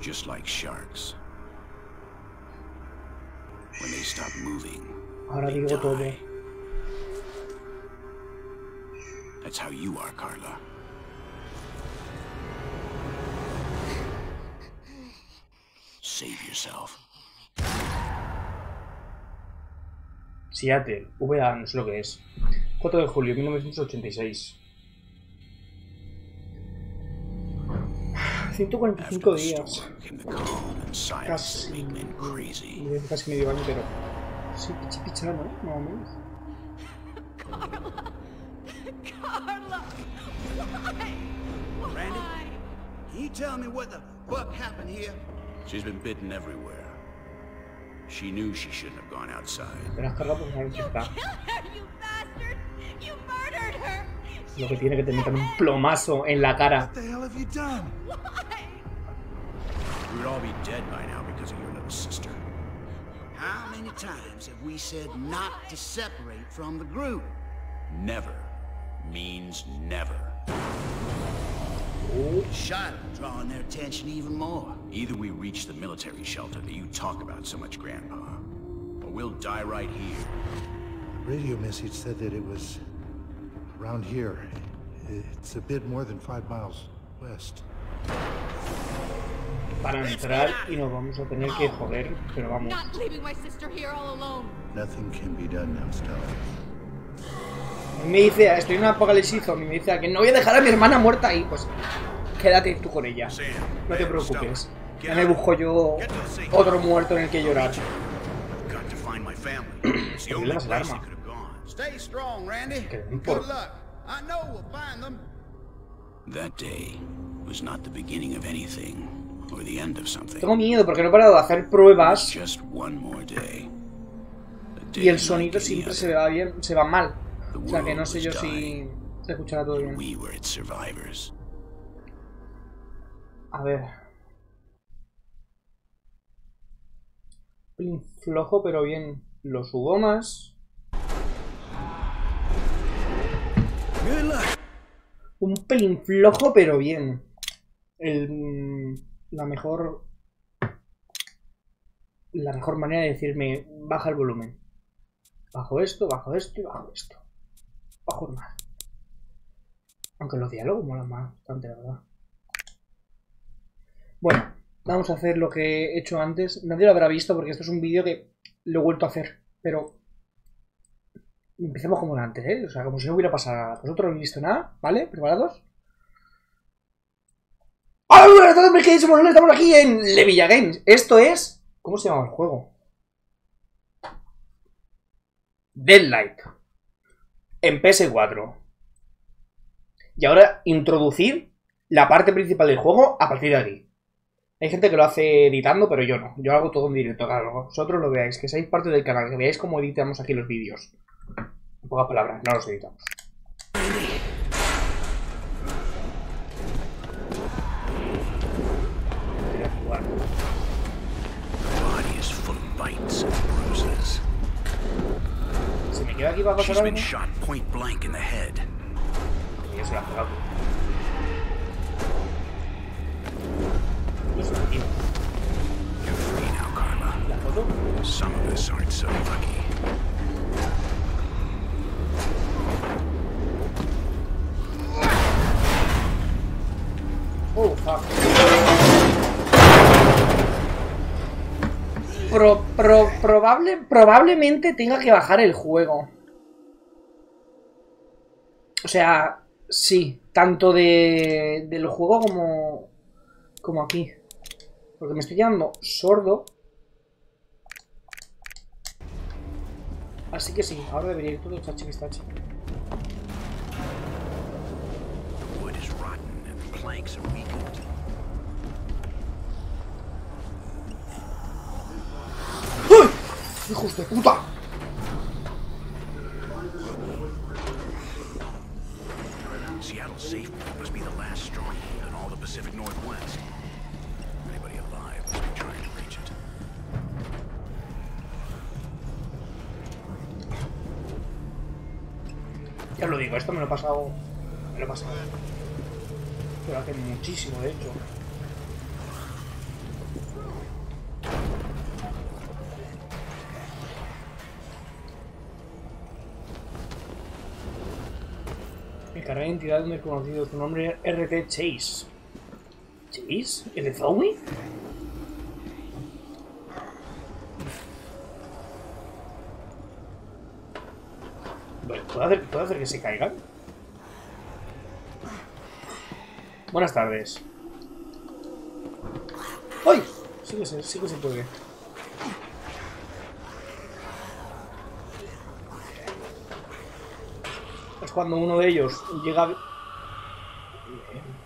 just like sharks. When they stop moving, ahora digo todo. That's how you are, Carla. Save yourself. Seattle, VA, no sé lo que es. 4 de julio de 1986. 145 días. Casi. Casi medio año, pero. Sí, pichipichano, ¿eh? Más o menos. Carla. Randy, can you tell me what the fuck happened here? She's been bitten everywhere. She knew she shouldn't have gone outside. Pero Carla, pues no lo chifla. Lo que tiene que te metan un plomazo en la cara. We'd all be dead by now because of your little sister. How many times have we said not to separate from the group? Never means never. Shot drawing their attention even more. Either we reach the military shelter that you talk about so much, Grandpa, or we'll die right here. The radio message said that it was around here. It's a bit more than 5 miles west. Para entrar y nos vamos a tener que joder, pero vamos. Nothing can be done now, Stella. Me dice, estoy en un apocalipsis zombie, me dice que no voy a dejar a mi hermana muerta ahí, pues quédate tú con ella. No te preocupes. Ya me busco yo otro muerto en el que llorar. Ponerle las alarmas. Stay strong, Randy. Good luck. I know we'll find them. That day was not the beginning of anything. Or the end of something. Tengo miedo porque no he parado de hacer pruebas y el sonido siempre se va bien, se va mal. O sea que no sé yo si se escuchará todo bien. A ver. Plin flojo pero bien. Lo subo más. Un pelín flojo pero bien. La mejor manera de decirme baja el volumen. Bajo esto, bajo esto y bajo esto. Bajo más. Aunque los diálogos molan más bastante, la verdad. Bueno, vamos a hacer lo que he hecho antes. Nadie lo habrá visto porque esto es un vídeo que lo he vuelto a hacer. Pero empecemos como antes, ¿eh? O sea, como si no hubiera pasado nada. Vosotros no habéis visto nada, ¿vale? ¿Preparados? ¡Hola a todos! ¿Qué dice? Bueno, estamos aquí en LevillaGames. Esto es... ¿Cómo se llama el juego? Deadlight. En PS4. Y ahora introducir la parte principal del juego a partir de aquí. Hay gente que lo hace editando, pero yo no. Yo hago todo en directo. Claro, vosotros lo veáis. Que seáis parte del canal. Que veáis cómo editamos aquí los vídeos. En pocas palabras, no los editamos. Se me queda aquí para pasar algo. Ya se la ha pegado. ¿Qué es aquí? ¿La foto? Oh, fuck. Probablemente tenga que bajar el juego. O sea, sí, tanto del juego como aquí. Porque me estoy quedando sordo. Así que sí, ahora debería ir todo chachi pistachi. ¡Hijos de puta! Ya os lo digo, esto me lo he pasado. Pero hace muchísimo, de hecho. entidad desconocida, su nombre es RT Chase. ¿Chase? ¿El de Zoe? Vale, ¿puedo hacer que se caigan? Buenas tardes. ¡Ay! Sí que se puede. Es cuando uno de ellos llega...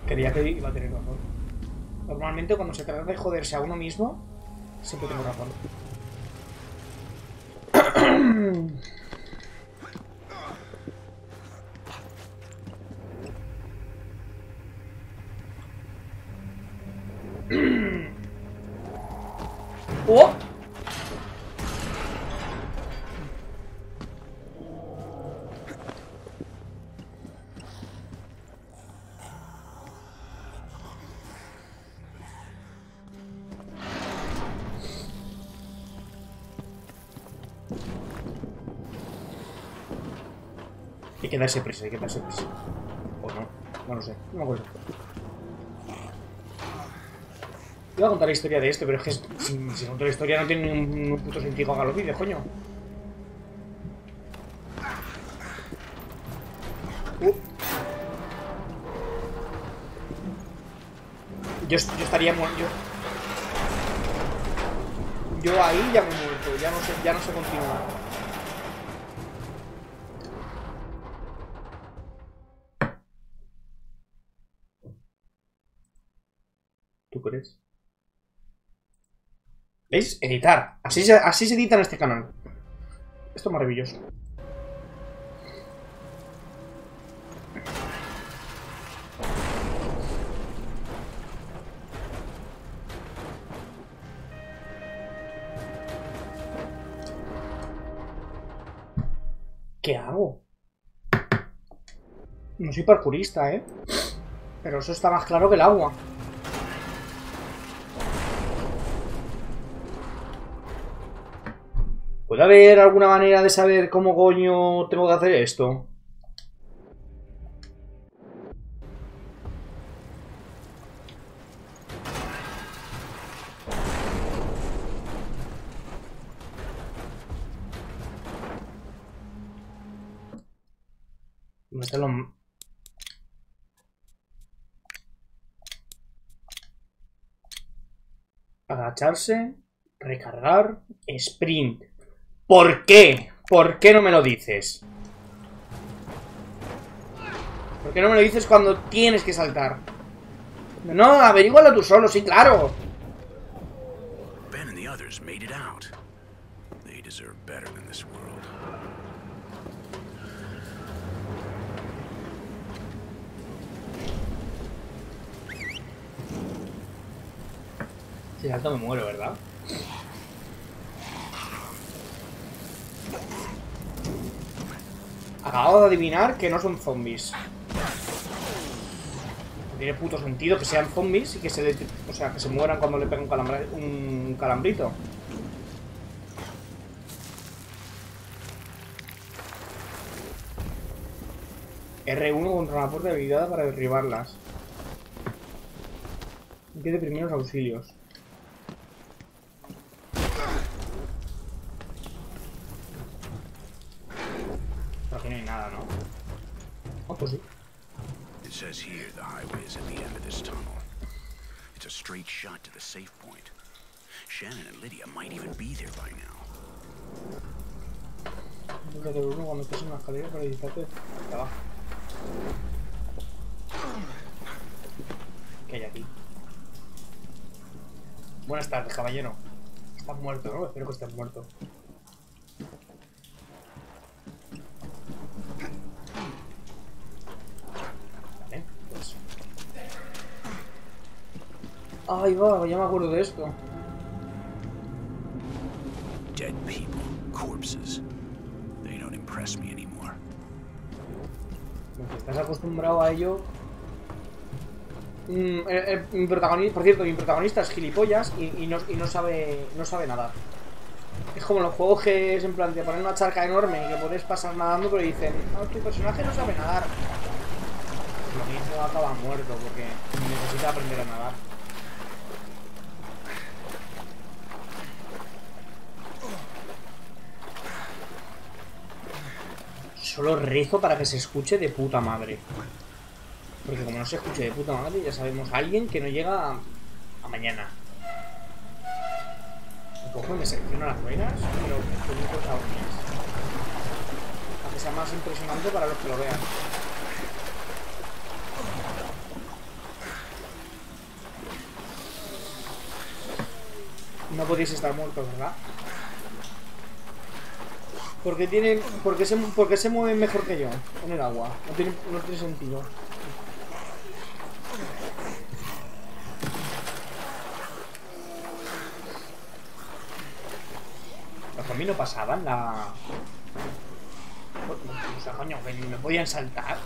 Quería que iba a tener razón. Normalmente cuando se trata de joderse a uno mismo, siempre tengo razón. ¡Oh! Hay que darse prisa, hay que darse prisa. O no, no lo sé, no me acuerdo. Iba a contar la historia de este, pero es que si conto la historia no tiene ningún puto sentido haga los vídeos, coño. Yo estaría muerto. Yo ahí ya me he muerto, ya no sé continuar. ¿Tú crees? ¿Veis? Editar. Así se edita en este canal. Esto es maravilloso. ¿Qué hago? No soy parkourista, ¿eh? Pero eso está más claro que el agua. ¿Puede haber alguna manera de saber cómo coño tengo que hacer esto? Mételo. Agacharse, recargar, sprint. ¿Por qué? ¿Por qué no me lo dices? ¿Por qué no me lo dices cuando tienes que saltar? No, averígualo tú solo, sí, claro. Ben and the others made it out. They deserve better than this world. Si salto me muero, ¿verdad? Acabo de adivinar que no son zombies. No tiene puto sentido que sean zombies y que se mueran cuando le pega un calambrito. R1 contra una puerta habilitada para derribarlas. Pide primeros auxilios. It says here the highway is at the end of this tunnel. It's a straight shot to the safe point. Shannon and Lydia might even be there by now. ¿Qué hay aquí? Buenas tardes, caballero. Estás muerto, ¿no? Espero que estés muerto. Ay, va, ya me acuerdo de esto. Dead people, corpses. They don't impress me anymore. Estás acostumbrado a ello. Por cierto, mi protagonista es gilipollas y no sabe nada. Es como los juegos que es en plan de poner una charca enorme y que puedes pasar nadando, pero dicen, no, tu personaje no sabe nadar. lo mismo acaba muerto porque necesita aprender a nadar. Solo rezo para que se escuche de puta madre. Porque como no se escuche de puta madre, ya sabemos a alguien que no llega a mañana. Me cojo y me selecciono las ruinas, pero con un corta uñas. A que sea más impresionante para los que lo vean. No podéis estar muertos, ¿verdad? Porque tienen. Porque se mueven mejor que yo en el agua. No tiene sentido. Los zombies no pasaban la. O sea, coño, que me podían saltar.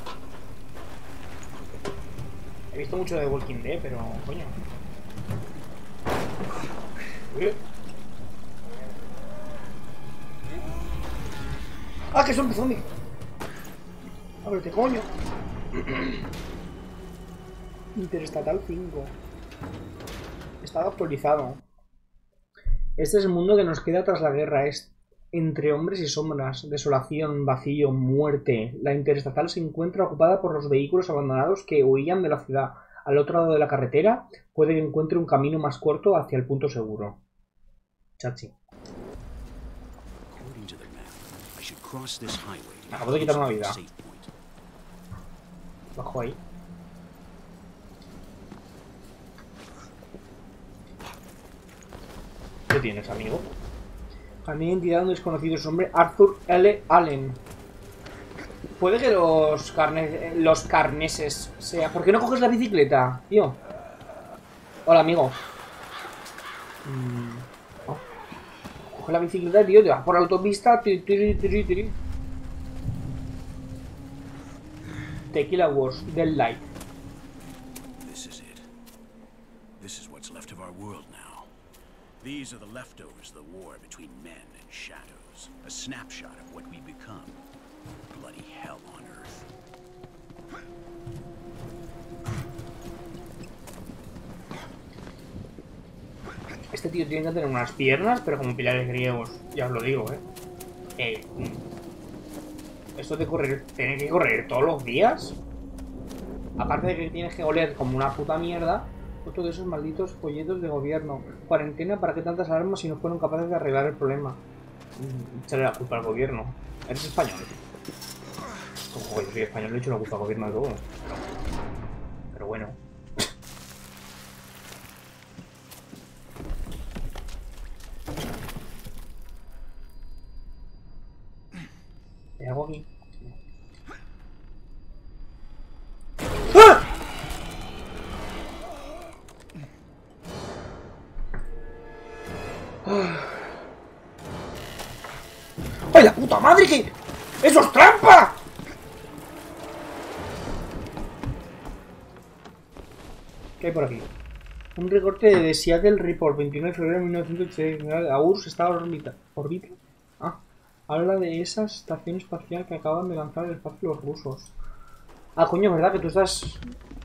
He visto mucho de Walking Dead, pero. Coño. ¡Ah, que son zombies! ¡Ábrete, coño! Interestatal 5. Estaba actualizado. Este es el mundo que nos queda tras la guerra. Es entre hombres y sombras, desolación, vacío, muerte. La interestatal se encuentra ocupada por los vehículos abandonados que huían de la ciudad. Al otro lado de la carretera puede que encuentre un camino más corto hacia el punto seguro. Chachi. Acabo de quitar una vida. Bajo ahí. ¿Qué tienes, amigo? Cambié de identidad a un desconocido, su nombre Arthur L. Allen. Puede que los carneses sea. ¿Por qué no coges la bicicleta, tío? Hola, amigo. Oh. Coge la bicicleta, tío, te vas por la autopista. Tequila Wars, Deadlight. This is it. This is what's left of our world now. These are the leftovers of the war between men and shadows. A snapshot of what we become. Bloody hell on earth. Este tío tiene que tener unas piernas, pero como pilares griegos, ya os lo digo, esto de correr, tener que correr todos los días, aparte de que tienes que oler como una puta mierda, otro de esos malditos folletos de gobierno. Cuarentena, ¿para qué tantas alarmas si no fueron capaces de arreglar el problema? Echarle la culpa al gobierno. Eres español. Como yo soy español, le he hecho la culpa al gobierno de todo. Pero bueno. ¿Qué hago aquí? ¡Ah! ¡Ay, la puta madre que... ¡Eso es trampa! ¿Qué hay por aquí? Un recorte de Seattle Report, 29 de febrero de 1986. La URSS está orbita. Ah, habla de esa estación espacial que acaban de lanzar al espacio los rusos. Ah, coño, ¿verdad? Que tú estás...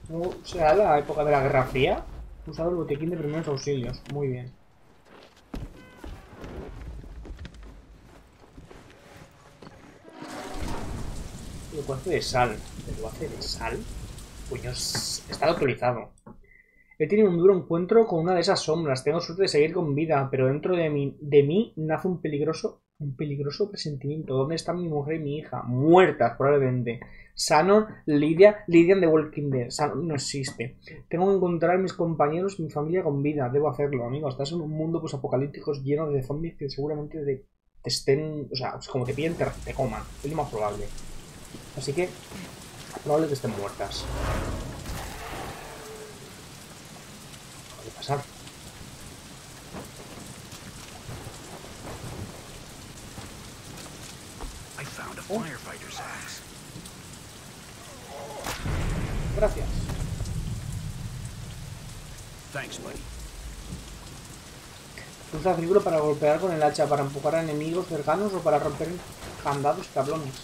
¿No será la época de la Guerra Fría? Usado el botiquín de primeros auxilios. Muy bien. Lo hace de sal. ¿Lo hace de sal? Pues yo he estado actualizado. He tenido un duro encuentro con una de esas sombras. Tengo suerte de seguir con vida, pero dentro de mí nace un peligroso presentimiento. ¿Dónde están mi mujer y mi hija? Muertas, probablemente. Shannon, Lydia de Walking Dead. Shannon no existe. Tengo que encontrar a mis compañeros y mi familia con vida. Debo hacerlo, amigo. Estás en un mundo posapocalíptico lleno de zombies que seguramente te estén... O sea, como te piden, te coman. Es lo más probable. Así que, probable que estén muertas. ¿Qué va a pasar? Oh. Gracias. Usa círculo para golpear con el hacha, para empujar a enemigos cercanos o para romper candados y tablones.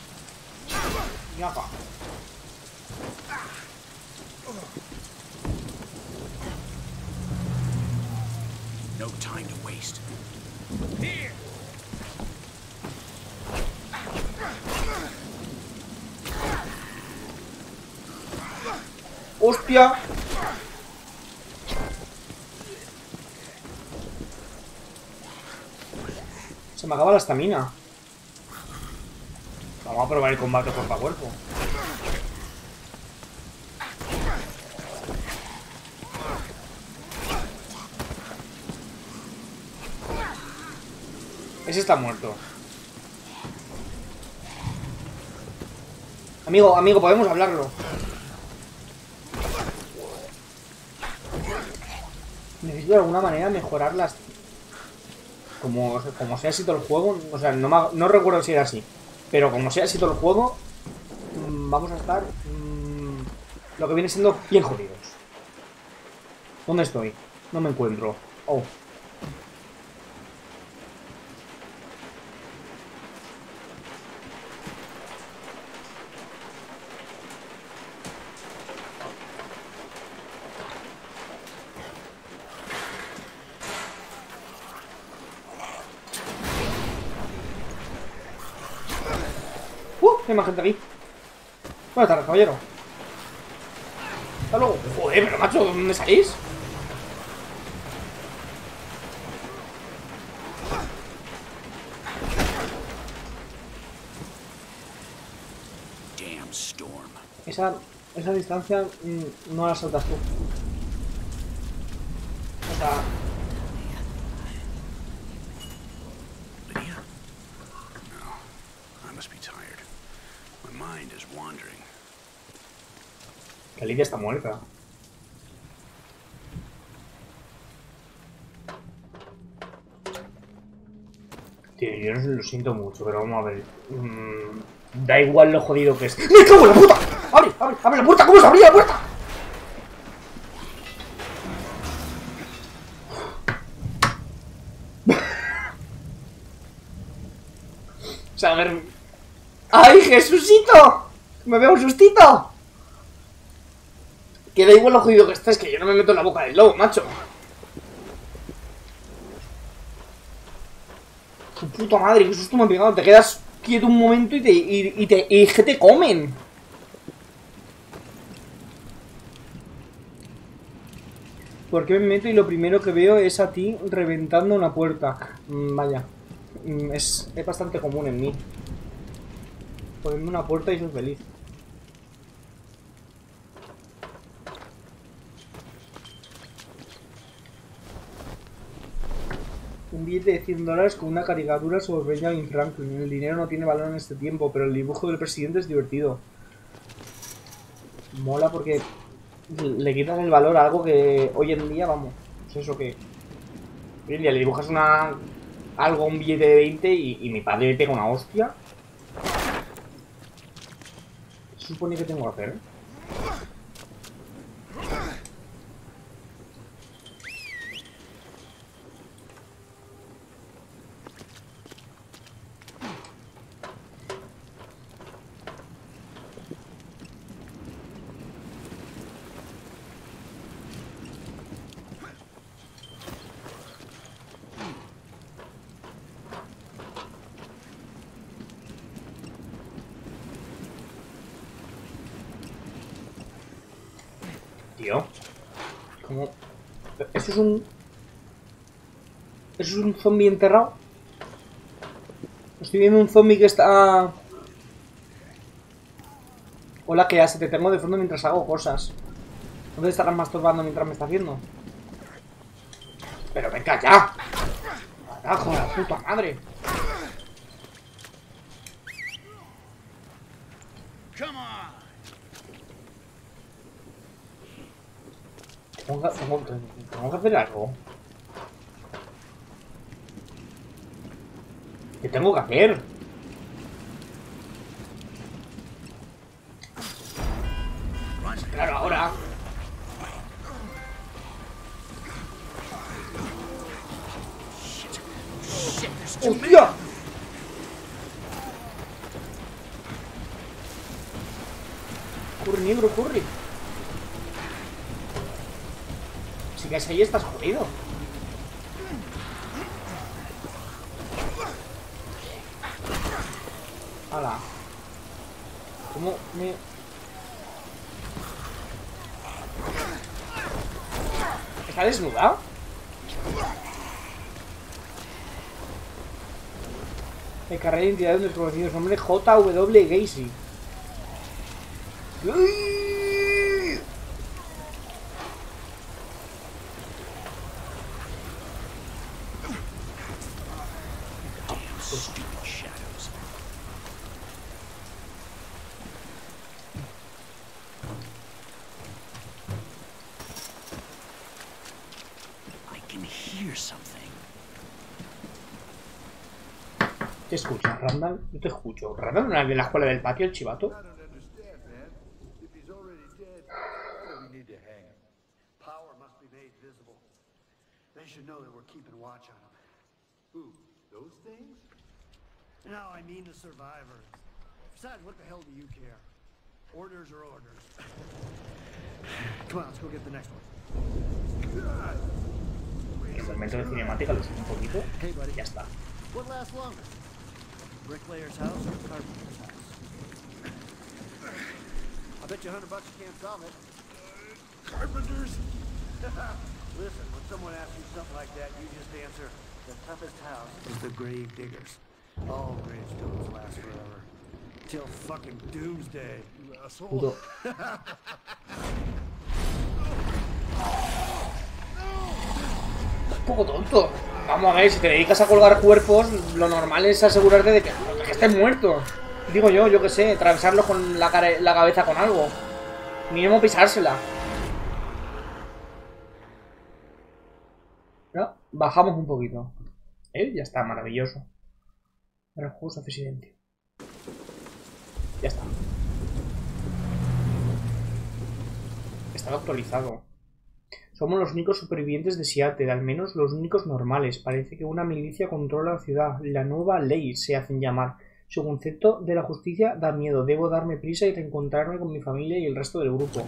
no time to waste. Here. ¡Hostia! Se me acaba la estamina. Vamos a probar el combate cuerpo a cuerpo. Ese está muerto. Amigo, podemos hablarlo. Necesito de alguna manera mejorarlas. Como sea así todo el juego. O sea, no recuerdo si era así. Pero como sea así todo el juego, vamos a estar lo que viene siendo bien jodidos. ¿Dónde estoy? No me encuentro. Oh. Hay más gente aquí. Buenas tardes, caballero. Hasta luego. Joder, pero macho, ¿dónde salís? Damn storm. Esa distancia no la saltas tú. O sea... Que Lidia está muerta. Tío, yo lo siento mucho, pero vamos a ver. Da igual lo jodido que es. ¡Me cago en la puta! ¡Abre la puerta! ¿Cómo se abría la puerta? O sea, a ver... ¡Ay, Jesucito! ¡Me veo un sustito! Que da igual lo jodido que está, es que yo no me meto en la boca del lobo, macho. Tu puta madre, qué susto me ha pegado. Te quedas quieto un momento y te comen. Porque me meto y lo primero que veo es a ti reventando una puerta. Vaya, es bastante común en mí. Ponerme una puerta y soy feliz. Un billete de $100 con una caricatura sobre Benjamin Franklin. El dinero no tiene valor en este tiempo, pero el dibujo del presidente es divertido. Mola porque le quitas el valor a algo que hoy en día, vamos, es eso que... Hoy en día le dibujas un billete de 20 y mi padre pega una hostia. ¿Qué supone que tengo que hacer? ¿Eso es un zombie enterrado? Estoy viendo un zombie que está... Hola, ¿qué haces? Te tengo de fondo mientras hago cosas. ¿Dónde estarás masturbando mientras me está haciendo? ¡Pero venga ya! ¡Carajo, la puta madre! Tengo que hacer algo. ¿Qué tengo que hacer? Claro, ahora. ¡Hostia! ¡Corre, negro, corre! Si caes ahí estás jodido. ¡Hala! ¿Cómo me...? ¿Está desnuda? El carrera de identidad de los desconocidos. Nombre J.W. Gacy. ¡Uy! ¿Te escuchas, Randall? Yo te escucho. ¿Randall no es de la escuela del patio, el chivato? El momento de cinemática lo siento un poquito. Ya está. Bricklayer's house or the carpenter's house? I bet you $100 you can't solve it. Carpenters? Listen, when someone asks you something like that, you just answer, the toughest house is the grave diggers. All gravestones last forever. Till fucking doomsday, you asshole. Un poco tonto. Vamos a ver, si te dedicas a colgar cuerpos, lo normal es asegurarte de que estén muertos. Digo yo, yo qué sé, atravesarlos con la cabeza con algo. Mínimo pisársela. ¿No? Bajamos un poquito. Ya está, maravilloso. Pero justo presidente. Ya está. Estaba actualizado. Somos los únicos supervivientes de Seattle, al menos los únicos normales. Parece que una milicia controla la ciudad. La nueva ley se hacen llamar. Su concepto de la justicia da miedo. Debo darme prisa y reencontrarme con mi familia y el resto del grupo.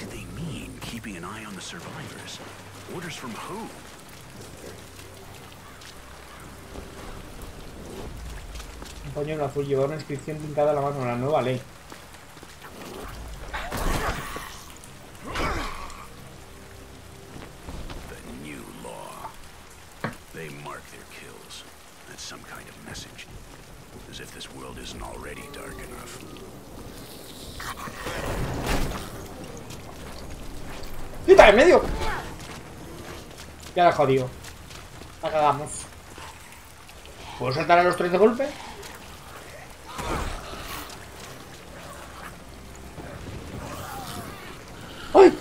Un pañuelo azul lleva una inscripción pintada a la mano. La nueva ley. ¡Quita en medio! Ya la jodido. La cagamos. ¿Puedo saltar a los tres de golpe? ¡Ay!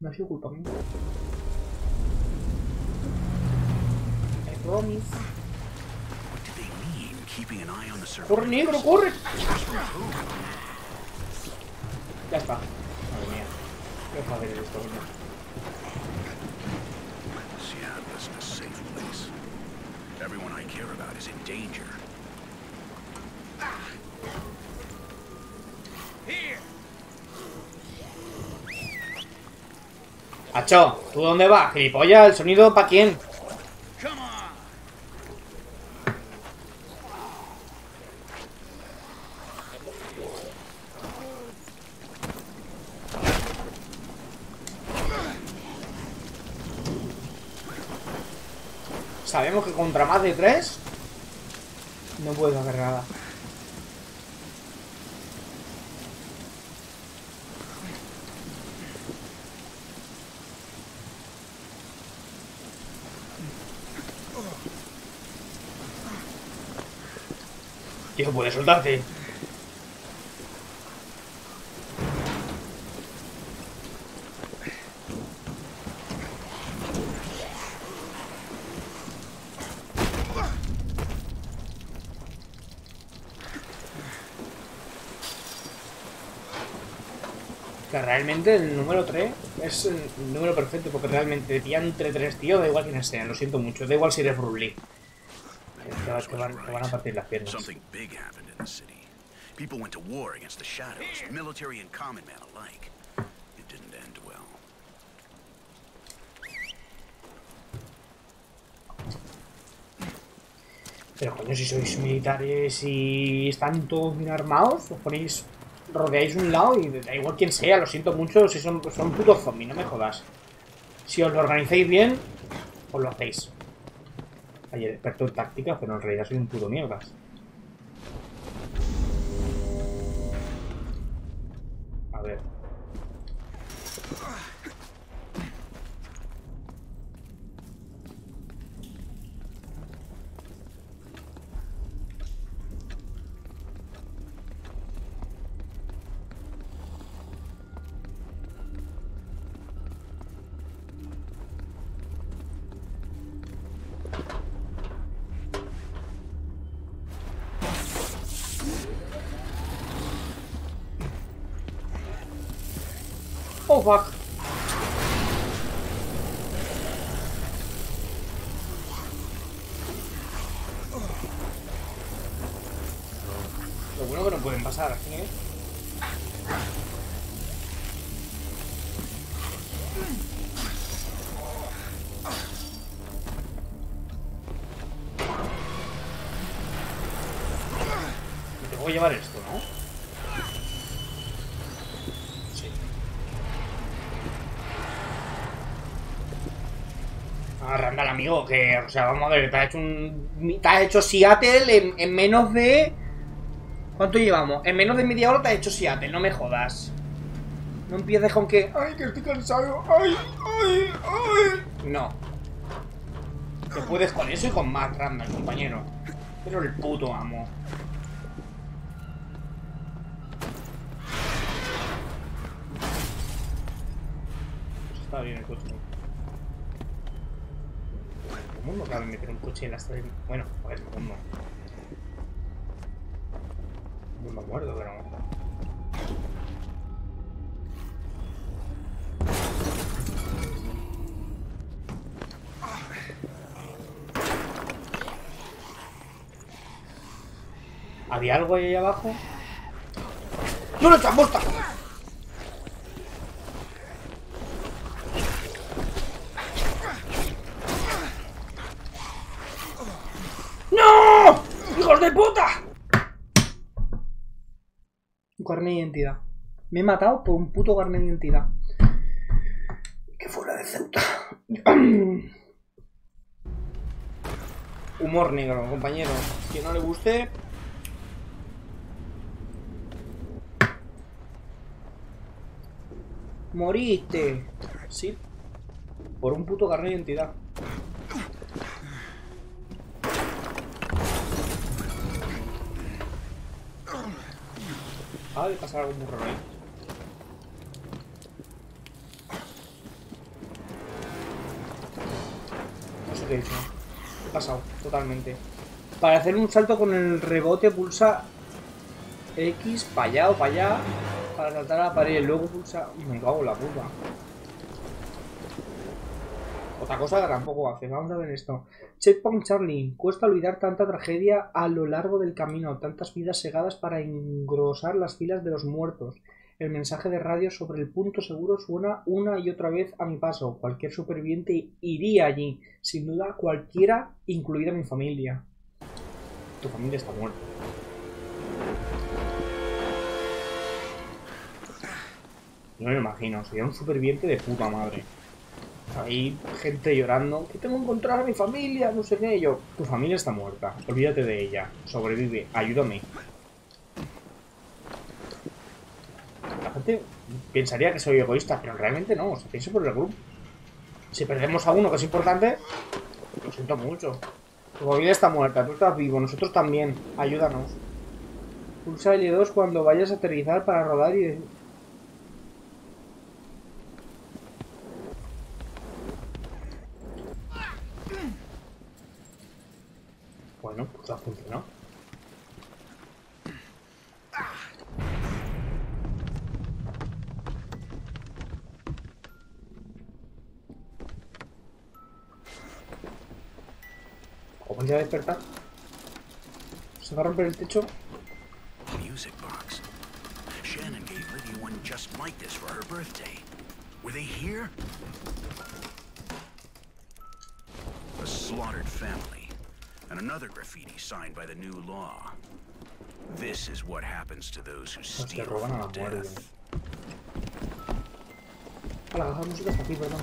No ha sido culpa mía. ¡Corre, negro, corre! Ya está. Madre mía. Qué padre es esto, mía. Acho, ¿tú dónde vas? Gilipollas, ¿el sonido para quién? Sabemos que contra más de 3 no puedo hacer nada. Tío, puedes soltarte. Realmente el número 3 es el número perfecto porque realmente ya entre 3, tío, da igual quiénes sean, lo siento mucho, da igual si eres Bruce Lee. Te van a partir las piernas. Pero coño, si sois militares y están todos bien armados, os ponéis, rodeáis un lado y da igual quien sea, lo siento mucho, si son putos zombies, no me jodas. Si os lo organizáis bien, os lo hacéis. Ayer despertó en tácticas, pero en realidad soy un puto mierdas. A ver. Oh, fuck. Lo bueno que no pueden pasar aquí, ¿eh? Me tengo que llevar esto, ¿no? Randall, amigo, que, o sea, vamos a ver, te has hecho Seattle en menos de... ¿Cuánto llevamos? En menos de media hora te has hecho Seattle, no me jodas. No empieces con que... ¡Ay, que estoy cansado! ¡Ay, ay, ay! No. Te puedes con eso y con más, Randall, compañero. Pero el puto amo. Pues está bien el coche. ¿Cómo no cabe meter un coche en la estrella? Bueno, a ver, ¿cómo no? No me acuerdo, pero... ¿Había algo ahí abajo? ¡No lo estás muerta! Carnet de identidad. Me he matado por un puto carnet de identidad. Que fuera de Ceuta. Humor negro, compañero. Que no le guste. Moriste. Sí. Por un puto carnet de identidad. Ah, de pasar algo muy raro ahí. No sé qué he hecho. He pasado, totalmente. Para hacer un salto con el rebote pulsa X para allá o para allá. Para saltar a la pared y luego pulsa... Me cago en la puta. Otra cosa que tampoco hace. Vamos a ver esto. Checkpoint Charlie. Cuesta olvidar tanta tragedia a lo largo del camino. Tantas vidas segadas para engrosar las filas de los muertos. El mensaje de radio sobre el punto seguro suena una y otra vez a mi paso. Cualquier superviviente iría allí. Sin duda cualquiera, incluida mi familia. Tu familia está muerta. No me imagino. Sería un superviviente de puta madre. Hay gente llorando, que tengo que encontrar a mi familia, no sé qué. Yo, tu familia está muerta, olvídate de ella, sobrevive, ayúdame. La gente pensaría que soy egoísta, pero realmente no, o sea, pienso por el grupo. Si perdemos a uno que es importante, lo siento mucho. Tu familia está muerta, tú estás vivo, nosotros también, ayúdanos. Pulsa L2 cuando vayas a aterrizar para rodar y... Bueno, pues ha funcionado. ¿Cómo voy a despertar? ¿Se va a romper el techo? Music box. Shannon gave Livy one just like this for her birthday. Were they here? A slaughtered family. and another graffiti signed by the new law. This is what happens to those who steal from death. Hola, baja música hasta aquí, perdón.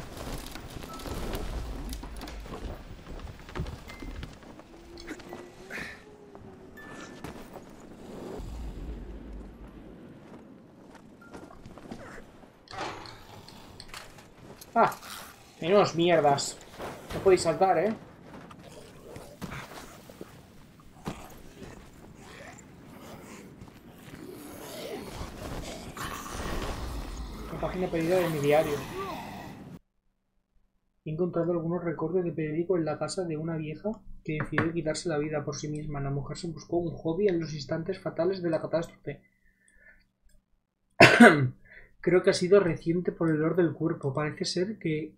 Ah, menos mierdas. No podéis saltar, ¿eh? Una página perdida de mi diario. He encontrado algunos recortes de periódico en la casa de una vieja que decidió quitarse la vida por sí misma. La mujer se buscó un hobby en los instantes fatales de la catástrofe. Creo que ha sido reciente por el olor del cuerpo. Parece ser que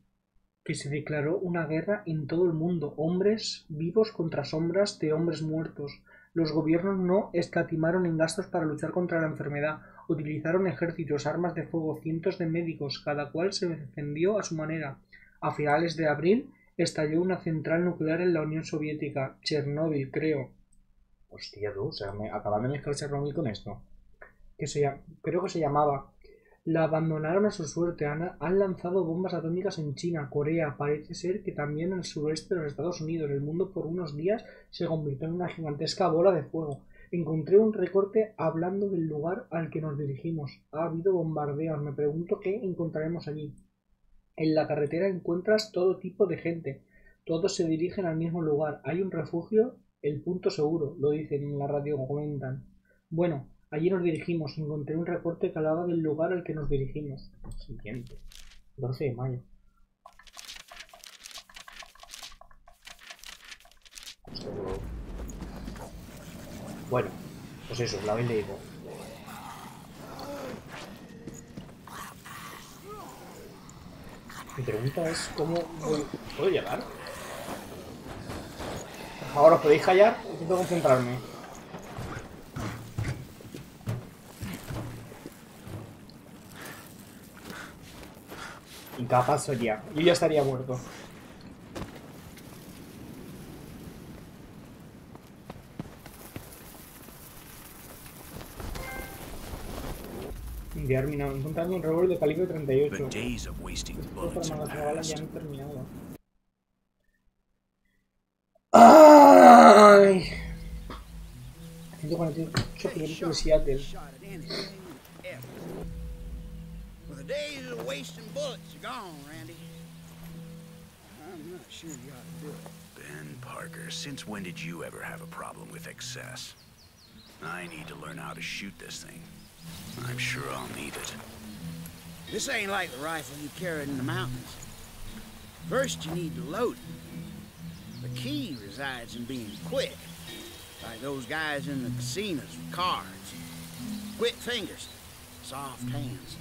se declaró una guerra en todo el mundo. Hombres vivos contra sombras de hombres muertos. Los gobiernos no escatimaron en gastos para luchar contra la enfermedad. Utilizaron ejércitos, armas de fuego, cientos de médicos. Cada cual se defendió a su manera. A finales de abril estalló una central nuclear en la Unión Soviética. Chernóbil, creo. Hostia, tú, o sea, me acaban de mezclar Chernóbil con esto. Creo que se llamaba... La abandonaron a su suerte. Han lanzado bombas atómicas en China, Corea, parece ser que también en el suroeste de los Estados Unidos. El mundo por unos días se convirtió en una gigantesca bola de fuego. Encontré un recorte hablando del lugar al que nos dirigimos. Ha habido bombardeos. Me pregunto qué encontraremos allí. En la carretera encuentras todo tipo de gente. Todos se dirigen al mismo lugar. Hay un refugio, el punto seguro, lo dicen en la radio, comentan. Bueno... Allí nos dirigimos. Encontré un reporte que hablaba del lugar al que nos dirigimos. Siguiente. 12 de mayo. Bueno, pues eso, la habéis leído. Mi pregunta es cómo... ¿Puedo llegar? Ahora os podéis callar. Intento concentrarme. Incapaz sería. Yo ya estaría muerto. Ya he terminado. Encontrando un revólver de calibre 38. Ya han terminado. ¡Ay! 148 kilómetros de Seattle. The days of wasting bullets are gone, Randy. I'm not sure you ought to do it. Ben Parker, since when did you ever have a problem with excess? I need to learn how to shoot this thing. I'm sure I'll need it. This ain't like the rifle you carried in the mountains. First, you need to load it. The key resides in being quick, like those guys in the casinos with cards. Quick fingers, soft hands.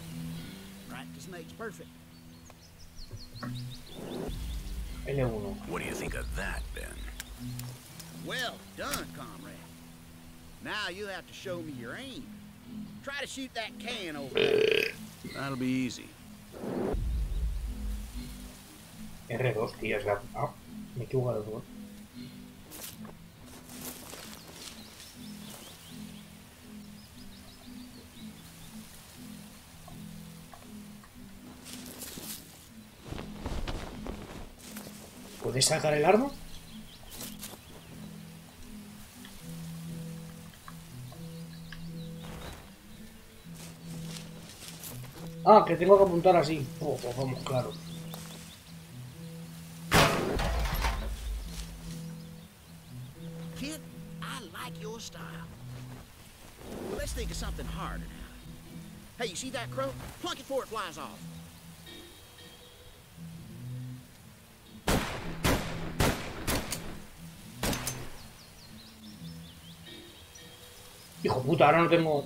L1. What do you think of that, Ben? Well done, comrade. Now you have to show me your aim. Try to shoot that can over there. That'll be easy. R2, tío, es la... Ah, me he equivocado, ¿no? ¿Podéis sacar el arma? Ah, que tengo que apuntar así. Oh, pues vamos, claro. Kid, I like your style. Let's think of something harder now. Hey, you see that crow? Plunk it before it flies off. Hijo puta, ahora no tengo...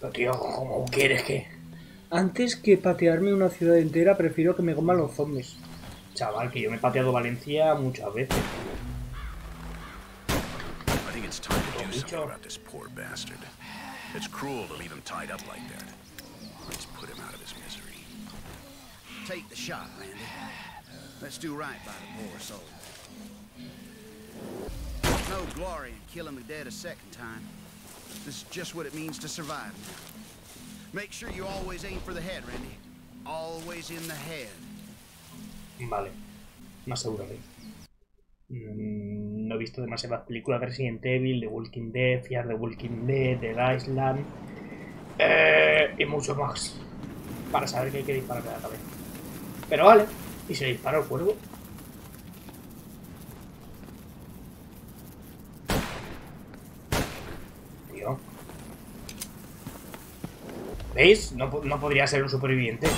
Pero tío, ¿cómo quieres que...? Antes que patearme una ciudad entera, prefiero que me coman los zombies. Chaval, que yo me he pateado Valencia muchas veces. It's no glory in killing the dead a second time. This is just what it means to survive now. Make sure you always aim for the head, Randy. Always in the head. Vale. Más seguramente. No he visto demasiadas películas de Resident Evil, The Walking Dead, Fear The Walking Dead, The Island y mucho más. Para saber que hay que dispararle a la cabeza. Pero vale, y se dispara el cuervo. Tío. ¿Veis? No podría ser un superviviente.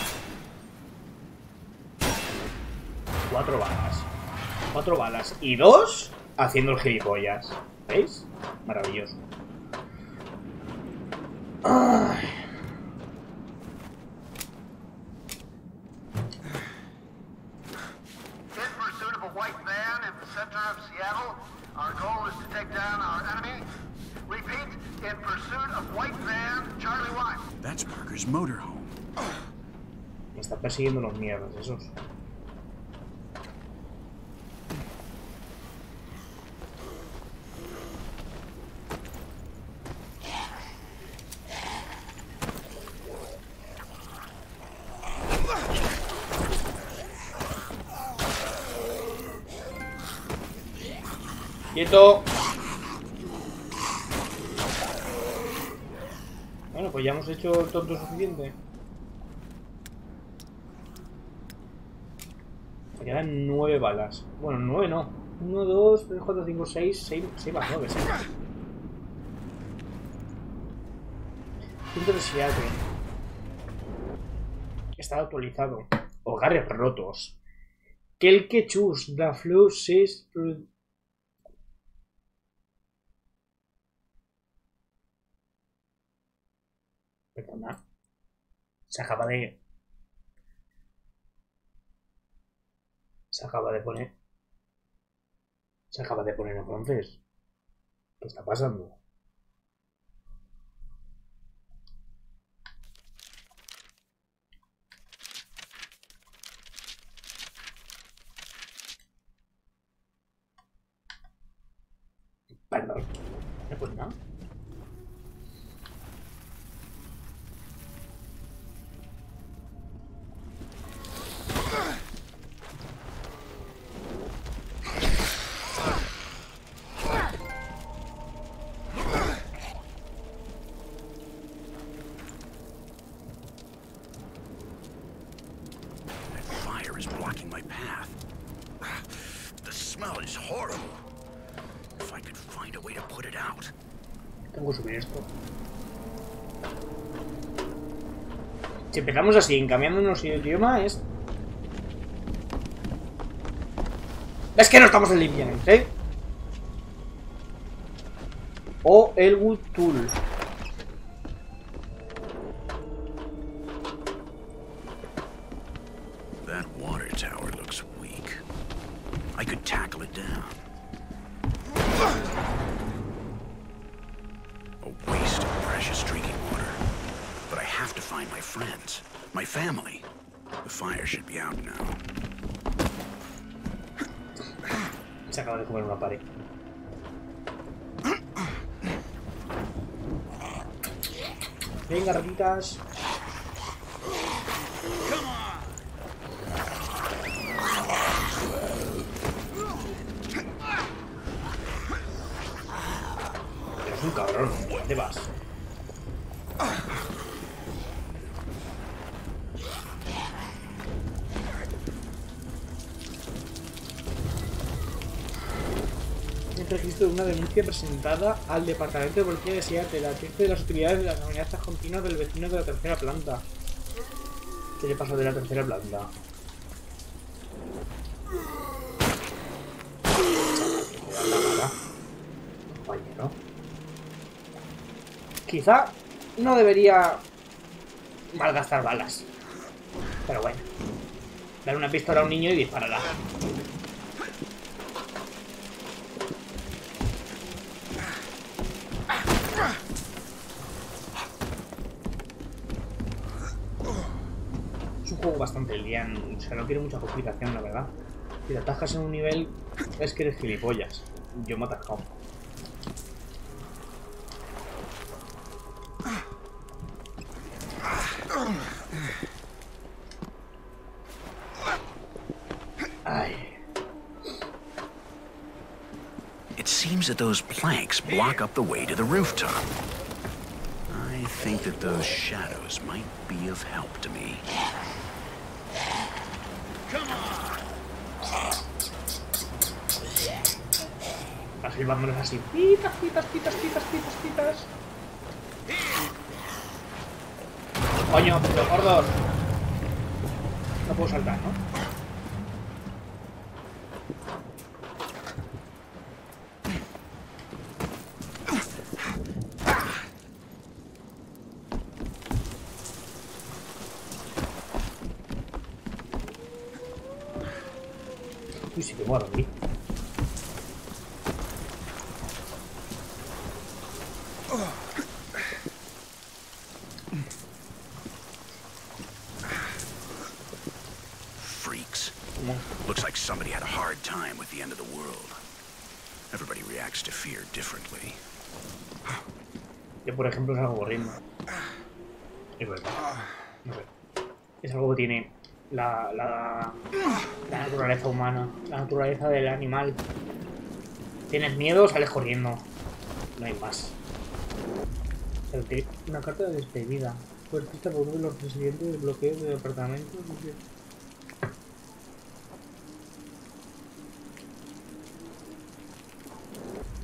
4 balas. 4 balas. Y 2 haciendo el gilipollas. ¿Veis? Maravilloso. Ay. Me están persiguiendo los mierdas esos. ¡Quieto! Bueno, pues ya hemos hecho el tonto suficiente. Me quedan 9 balas. Bueno, 9 no. 1, 2, 3, 4, 5, 6, 6 más 9. 137. Está actualizado. Hogares rotos. Que el que chus da flow 6... Perdona. Se acaba de poner en francés. ¿Qué está pasando? Perdón. Pues nada. Si empezamos así, encambiándonos el idioma, es... Es que no estamos en limpiamente, ¿eh? O el Wood Tool. That water tower looks weak. I could tackle it down. A waste of precious drinking water. But I have to find my friends, my family. The fire should be out now. Se acaba de comer una pared. Venga, ratitas. Eres un cabrón, ¿dónde vas? Registro de una denuncia presentada al Departamento de Policía de Seattle, acerca de las utilidades de las amenazas continuas del vecino de la tercera planta. ¿Qué le pasó de la tercera planta? Vaya, ¿no? Quizá no debería malgastar balas. Pero bueno. Dar una pistola a un niño y dispararla. Bastante el día, o sea, no quiero mucha complicación, la verdad. Si te atascas en un nivel, es que eres gilipollas. Yo me he atascado. That those planks block up the way to the rooftop. I think that those shadows might be of help to me. Come on. Así vámonos así. Pitas, pitas, pitas, pitas, pitas, pitas. Coño, los gordos. No puedo saltar, ¿no? Por ejemplo, es algo horrible. Es verdad. Es algo que tiene la naturaleza humana, la naturaleza del animal. ¿Tienes miedo? Sales corriendo. No hay más. Una carta de despedida. Fuertista por uno de los residentes del bloqueo de departamentos.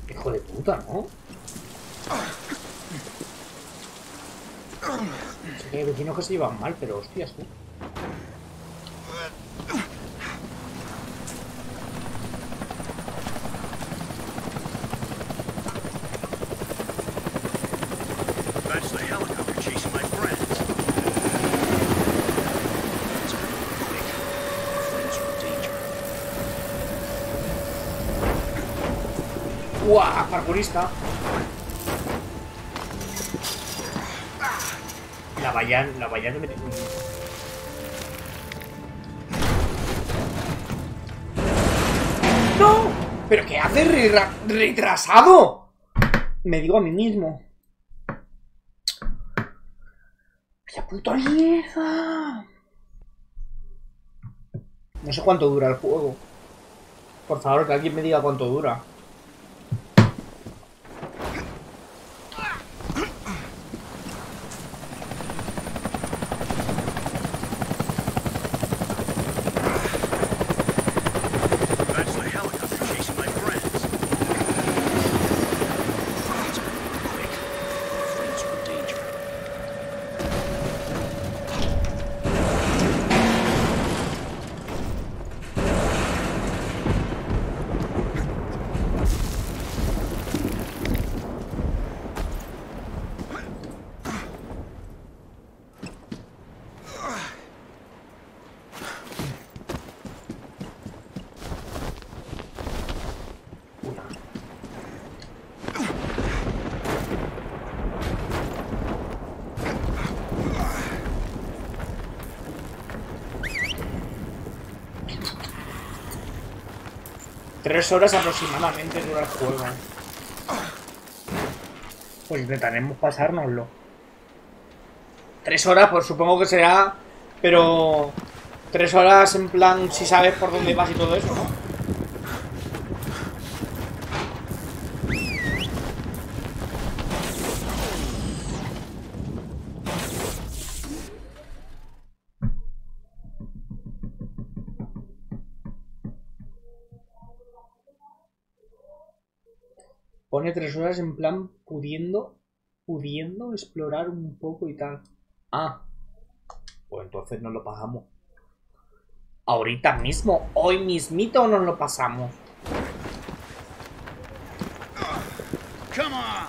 Hijo de puta, ¿no? Hay vecinos que se llevan mal, pero hostias, ¿eh? ¡Guau! Parkourista. La valla no me... ¡No! ¿Pero qué haces retrasado? Me digo a mí mismo. ¡Vaya puta mierda! No sé cuánto dura el juego. Por favor, que alguien me diga cuánto dura. Tres horas aproximadamente dura el juego. Pues intentaremos pasárnoslo. 3 horas, pues supongo que será. Pero 3 horas en plan si sabes por dónde vas y todo eso, ¿no? Pone 3 horas en plan pudiendo explorar un poco y tal. Ah, pues entonces nos lo pasamos. Ahorita mismo, hoy mismito nos lo pasamos. Come on.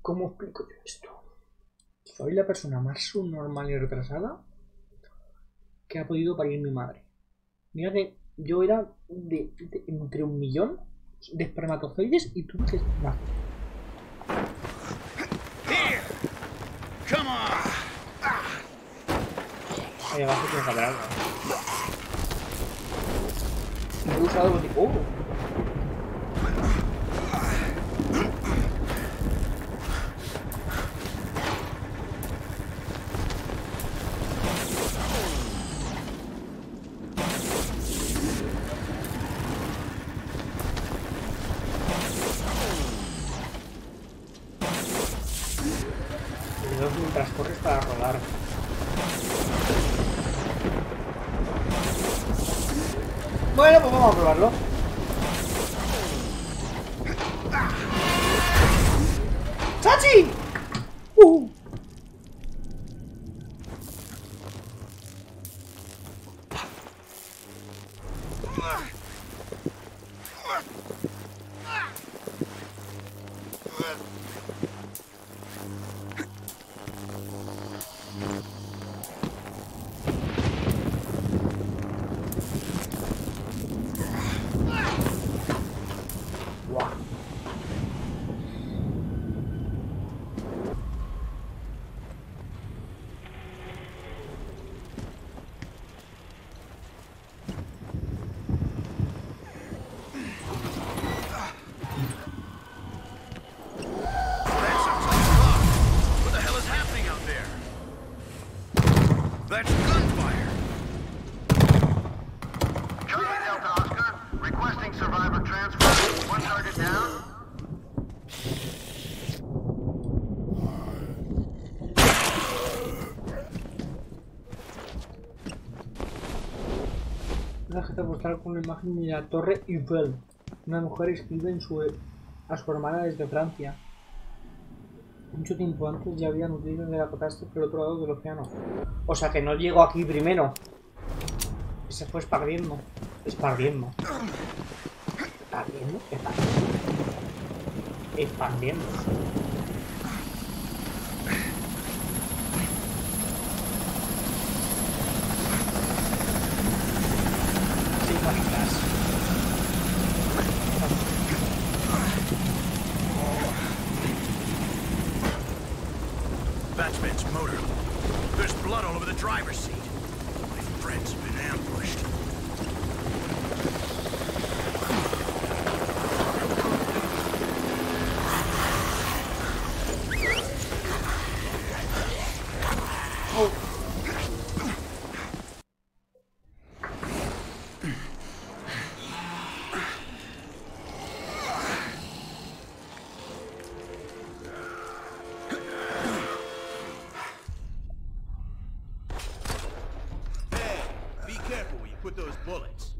¿Cómo explico yo esto? ¿Soy la persona más subnormal y retrasada? que ha podido parir mi madre. Mira que yo era de entre 1.000.000 de espermatozoides y tú que... Nah. Ahí abajo tiene que haber algo. Me he usado algo tipo... Bueno, pues vamos a probarlo. ¡Chachi! A mostrar con la imagen de la Torre Eiffel. Una mujer escribe a su hermana desde Francia. Mucho tiempo antes ya habían huido de la catástrofe al otro lado del océano. O sea que no llegó aquí primero. Se fue esparviendo. Esparviendo. Esparviendo. Expandiendo.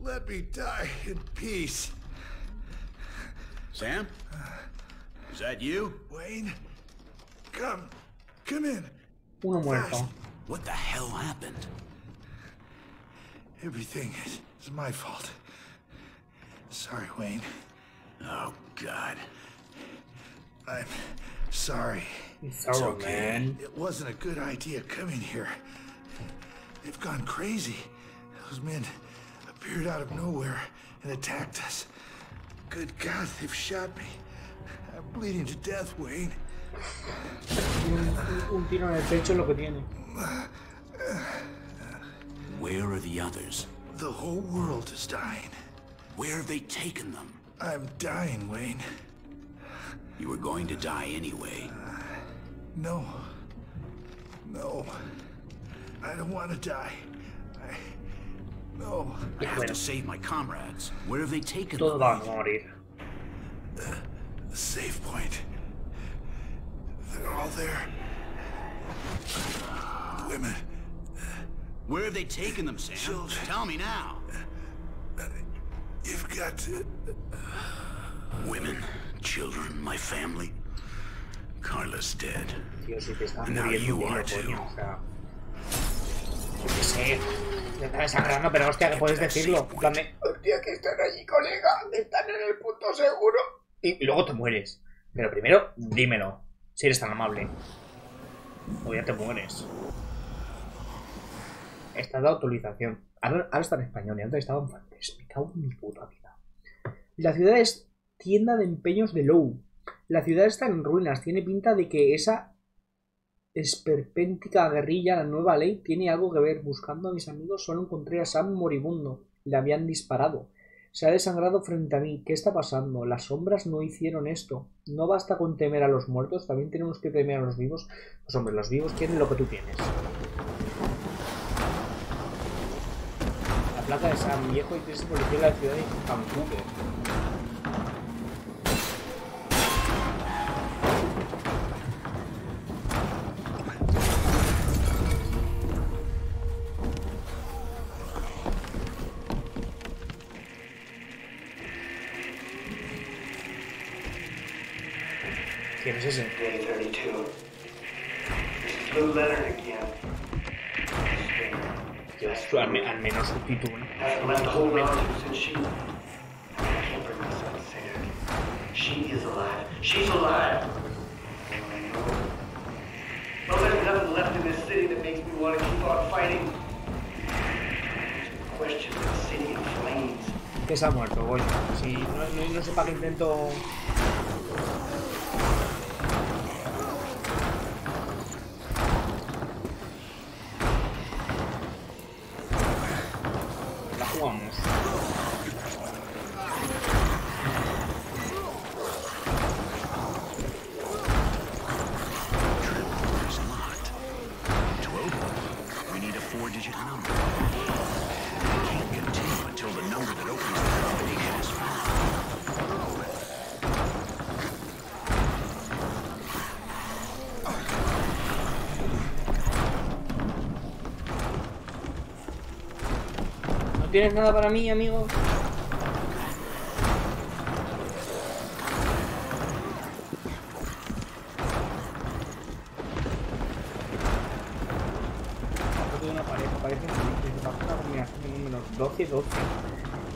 Let me die in peace. Sam? Is that you? Wayne? Come in. Uno muerto. What the hell happened? Everything is my fault. Sorry, Wayne. Oh, God. I'm sorry. It's okay. Man. It wasn't a good idea coming here. They've gone crazy. Those men... appeared out of nowhere and attacked us. Good God, they've shot me. I'm bleeding to death, Wayne. Un tiro en el pecho es lo que tiene. Where are the others? The whole world is dying. Where have they taken them? I'm dying, Wayne. You were going to die anyway. No. No. I don't want to die. No, I have to save my comrades. Where have they taken them? The safe point. They're all there. Women. Where have they taken them, Sam? Children. Tell me now. You've got to... Women, children, my family. Carla's dead. And now you are too. Sí, me está desangrando, pero hostia, que puedes decirlo. Dame. Hostia, que están allí, colega. Están en el punto seguro. Y luego te mueres. Pero primero, dímelo. Si eres tan amable. O ya te mueres. Esta es la autorización. Ahora está en español y antes estaba en francés. Me cago en mi puta vida. La ciudad es tienda de empeños de Lou. La ciudad está en ruinas. Tiene pinta de que esa esperpéntica guerrilla, la nueva ley, tiene algo que ver. Buscando a mis amigos solo encontré a Sam moribundo. Le habían disparado. Se ha desangrado frente a mí. ¿Qué está pasando? Las sombras no hicieron esto. No basta con temer a los muertos, también tenemos que temer a los vivos. Pues hombre, los vivos quieren lo que tú tienes. La placa de San Viejo y triste policía de la ciudad de Vancouver. ¿Quién es ese? Dios, al menos su título. Que se ha muerto, güey. Si no sé para qué intento. ¿No tienes nada para mí, amigo? De una pareja, parece una combinación de números 12 y 12.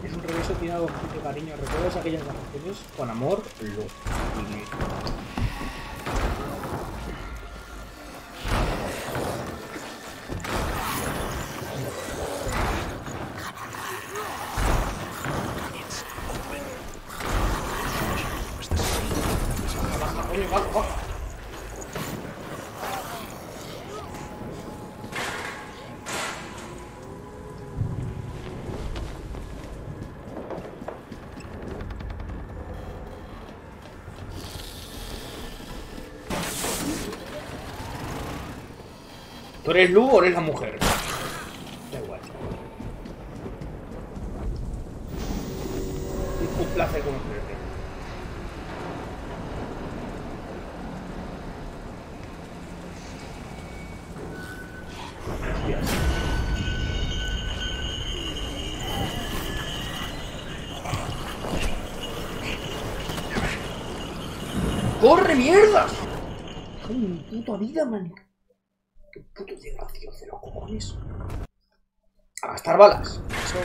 Es un regreso tiene algo de cariño. ¿Recuerdas aquellas vacaciones? Con amor, luz. ¿Tú eres Lu o eres la mujer? Da igual. Un placer conocerte. ¡Corre, mierda! ¡Joder, mi puta vida, man! ¡Qué puto desgraciado de los cojones! ¡A gastar balas! Eso...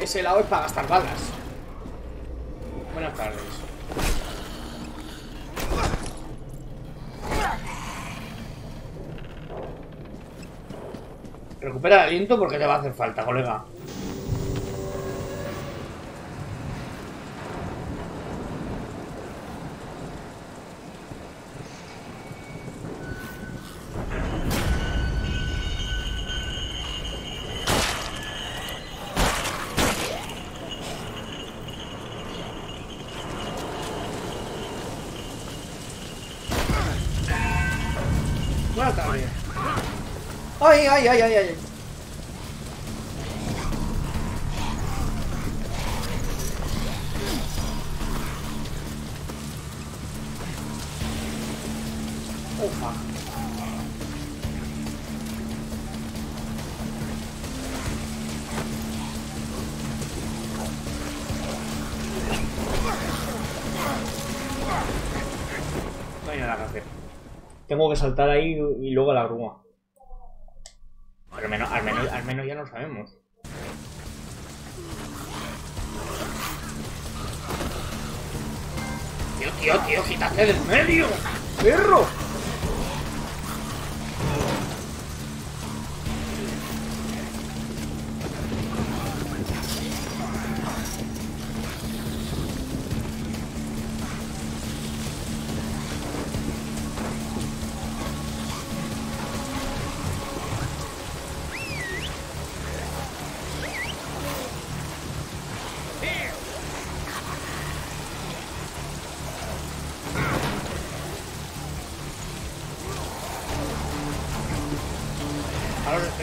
Ese lado es para gastar balas. Buenas tardes. Recupera el aliento porque te va a hacer falta, colega. ¡Ay, ay, ay, ay, ay! Ufa. No hay nada que hacer. Tengo que saltar ahí y luego a la grúa. Al menos ya lo sabemos. Tío, quítate del medio, perro.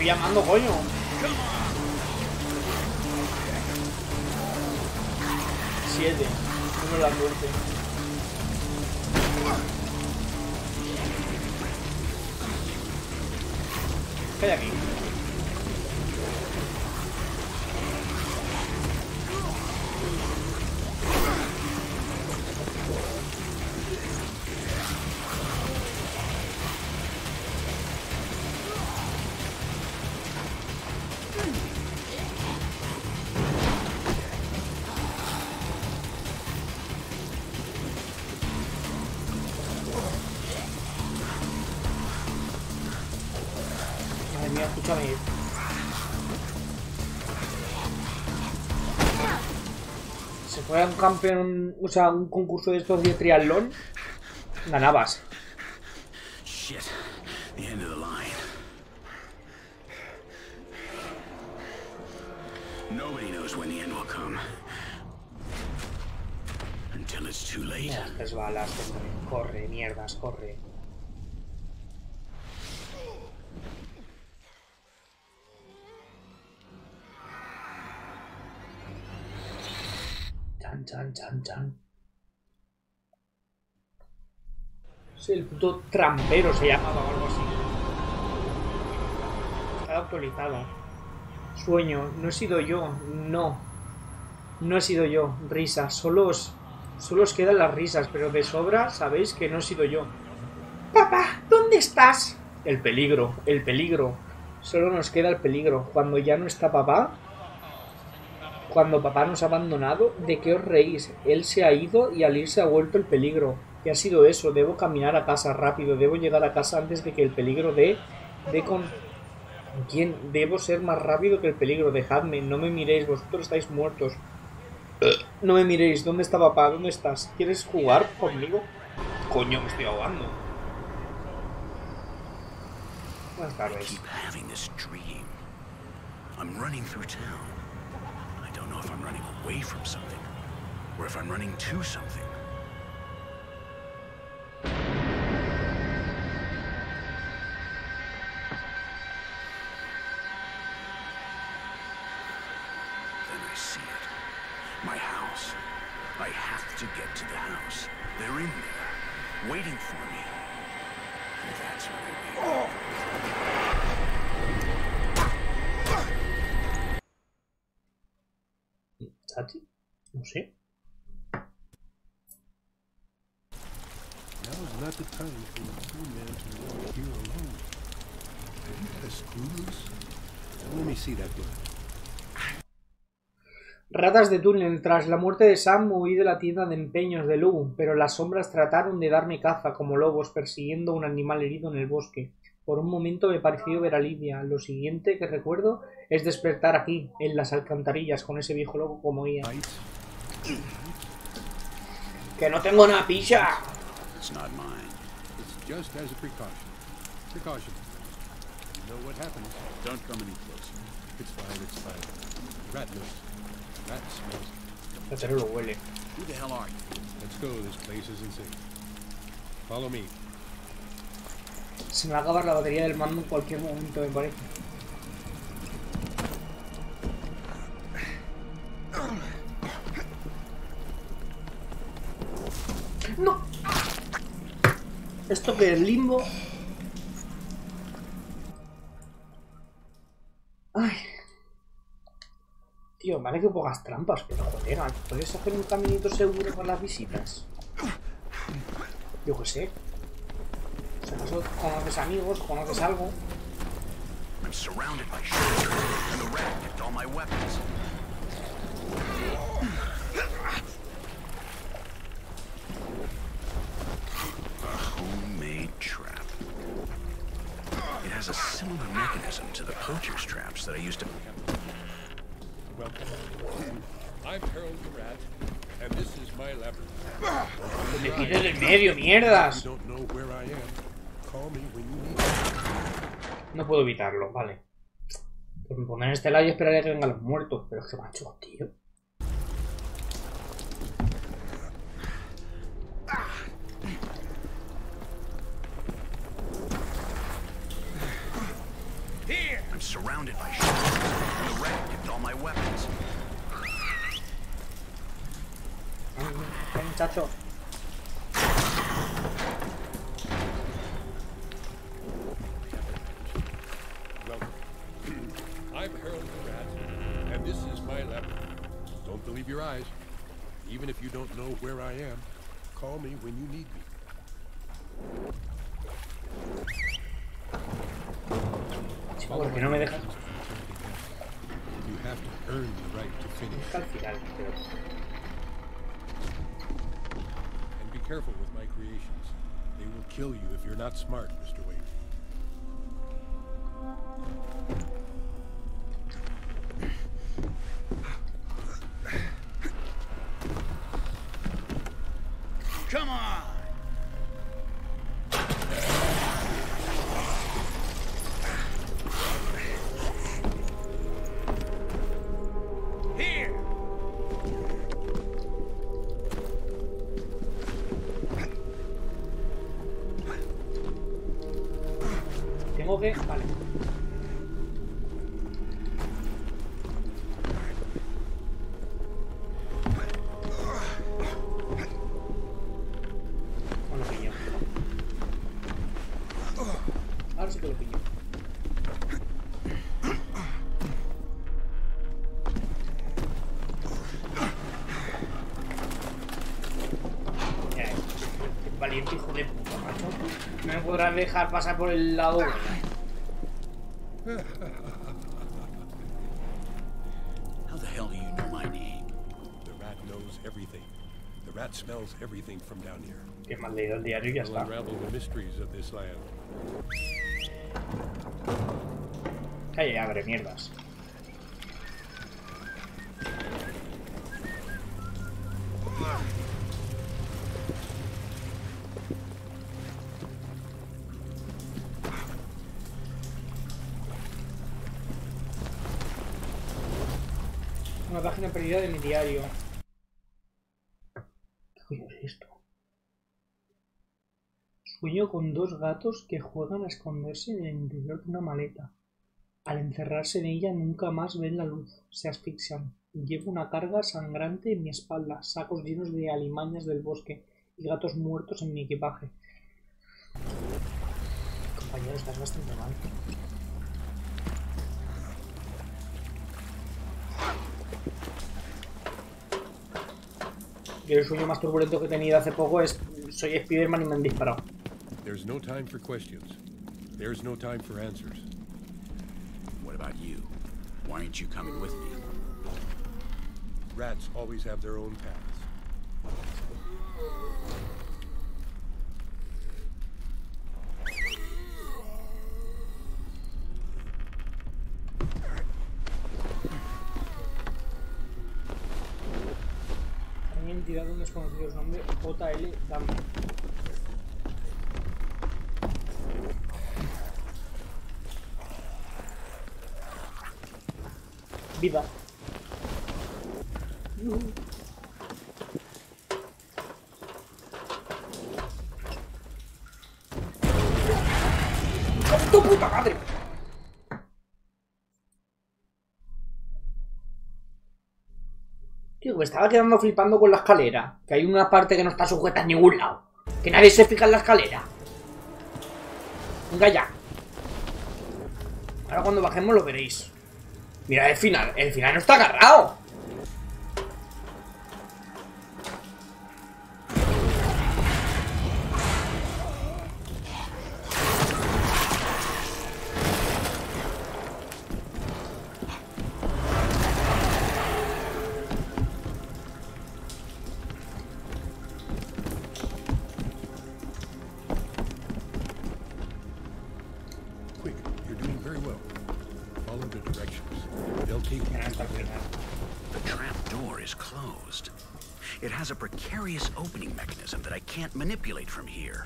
Llamando, coño. Siete. Uno la muerte. ¿Qué hay aquí? Fuera un campeón, o sea, un concurso de estos de triatlón, ganabas. Shit, the end of the line. Nobody knows when the end will come. Until it's too late. Las balas, corre, mierdas, corre. Chan. Es el puto trampero, se llamaba o algo así. Está actualizado. Sueño, no he sido yo, no. No he sido yo, risa. Solo os quedan las risas, pero de sobra sabéis que no he sido yo. Papá, ¿dónde estás? El peligro, el peligro. Solo nos queda el peligro. Cuando ya no está papá... Cuando papá nos ha abandonado, ¿de qué os reís? Él se ha ido y al irse ha vuelto el peligro. ¿Qué ha sido eso? Debo caminar a casa rápido. Debo llegar a casa antes de que el peligro de ¿Quién? Debo ser más rápido que el peligro. Dejadme. No me miréis. Vosotros estáis muertos. No me miréis. ¿Dónde está papá? ¿Dónde estás? ¿Quieres jugar conmigo? Coño, me estoy ahogando. Buenas tardes. No sé si estoy running away from something or if I'm running to something. Then I see it. My house. I have to get to the house. They're in there, waiting for me. And that's what I mean. No sé. Ratas de túnel. Tras la muerte de Sam, huí de la tienda de empeños de Lou, pero las sombras trataron de darme caza como lobos persiguiendo un animal herido en el bosque. Por un momento me pareció ver a Lidia. Lo siguiente que recuerdo es despertar aquí, en las alcantarillas, con ese viejo loco como ella. ¡Que no tengo una pilla! El cerebro lo huele. Se me va a acabar la batería del mando en cualquier momento, me parece. ¡No! ¿Esto qué es, limbo? Ay. Tío, vale que pongas trampas, pero joder, ¿puedes hacer un caminito seguro para las visitas? Yo qué sé. Conoces amigos, conoces algo. has a similar mechanism to the poacher's traps that I used to... Welcome. I'm Harold the Rat, and this is my labyrinth. Me quité del medio, mierdas. No puedo evitarlo, vale. Pues me pondré en este lado y esperaré que vengan los muertos. Pero es que macho, tío. Surrounded by shots. The rat kept all my weapons. Chacho. I'm Harold the Rat, and this is my lab. Don't believe your eyes. Even if you don't know where I am, call me when you need me. Porque no me deja. Está al final, pero... Come on. Vale. No lo pillo. Ahora sí que lo pillo. Valiente hijo de puta, macho. No me podrás dejar pasar por el lado. How the hell do you know my name? The rat knows everything. The rat smells everything from down here. Que mal leído el diario y ya está. Unravel the mysteries of this land. Calle, abre mierdas. Una página perdida de mi diario. ¿Qué es esto? Sueño con dos gatos que juegan a esconderse en el interior de una maleta. Al encerrarse en ella nunca más ven la luz, se asfixian. Llevo una carga sangrante en mi espalda, sacos llenos de alimañas del bosque y gatos muertos en mi equipaje. Compañero, estás bastante mal. Yo el sueño más turbulento que he tenido hace poco es... Soy Spiderman y me han disparado. There's no time for questions. There's no time for answers. What about you? Why aren't you coming with me? Rats always have their own paths. Entidad de un desconocido, su nombre J.L. Dante. Vida. ¡Tu puta madre! Me estaba quedando flipando con la escalera. Que hay una parte que no está sujeta a ningún lado. Que nadie se fija en la escalera. Venga ya. Ahora cuando bajemos lo veréis. Mira el final. El final no está agarrado. Quick, Very well. Follow the directions. They'll take you to the window. The trap door is closed. It has a precarious opening mechanism that I can't manipulate from here.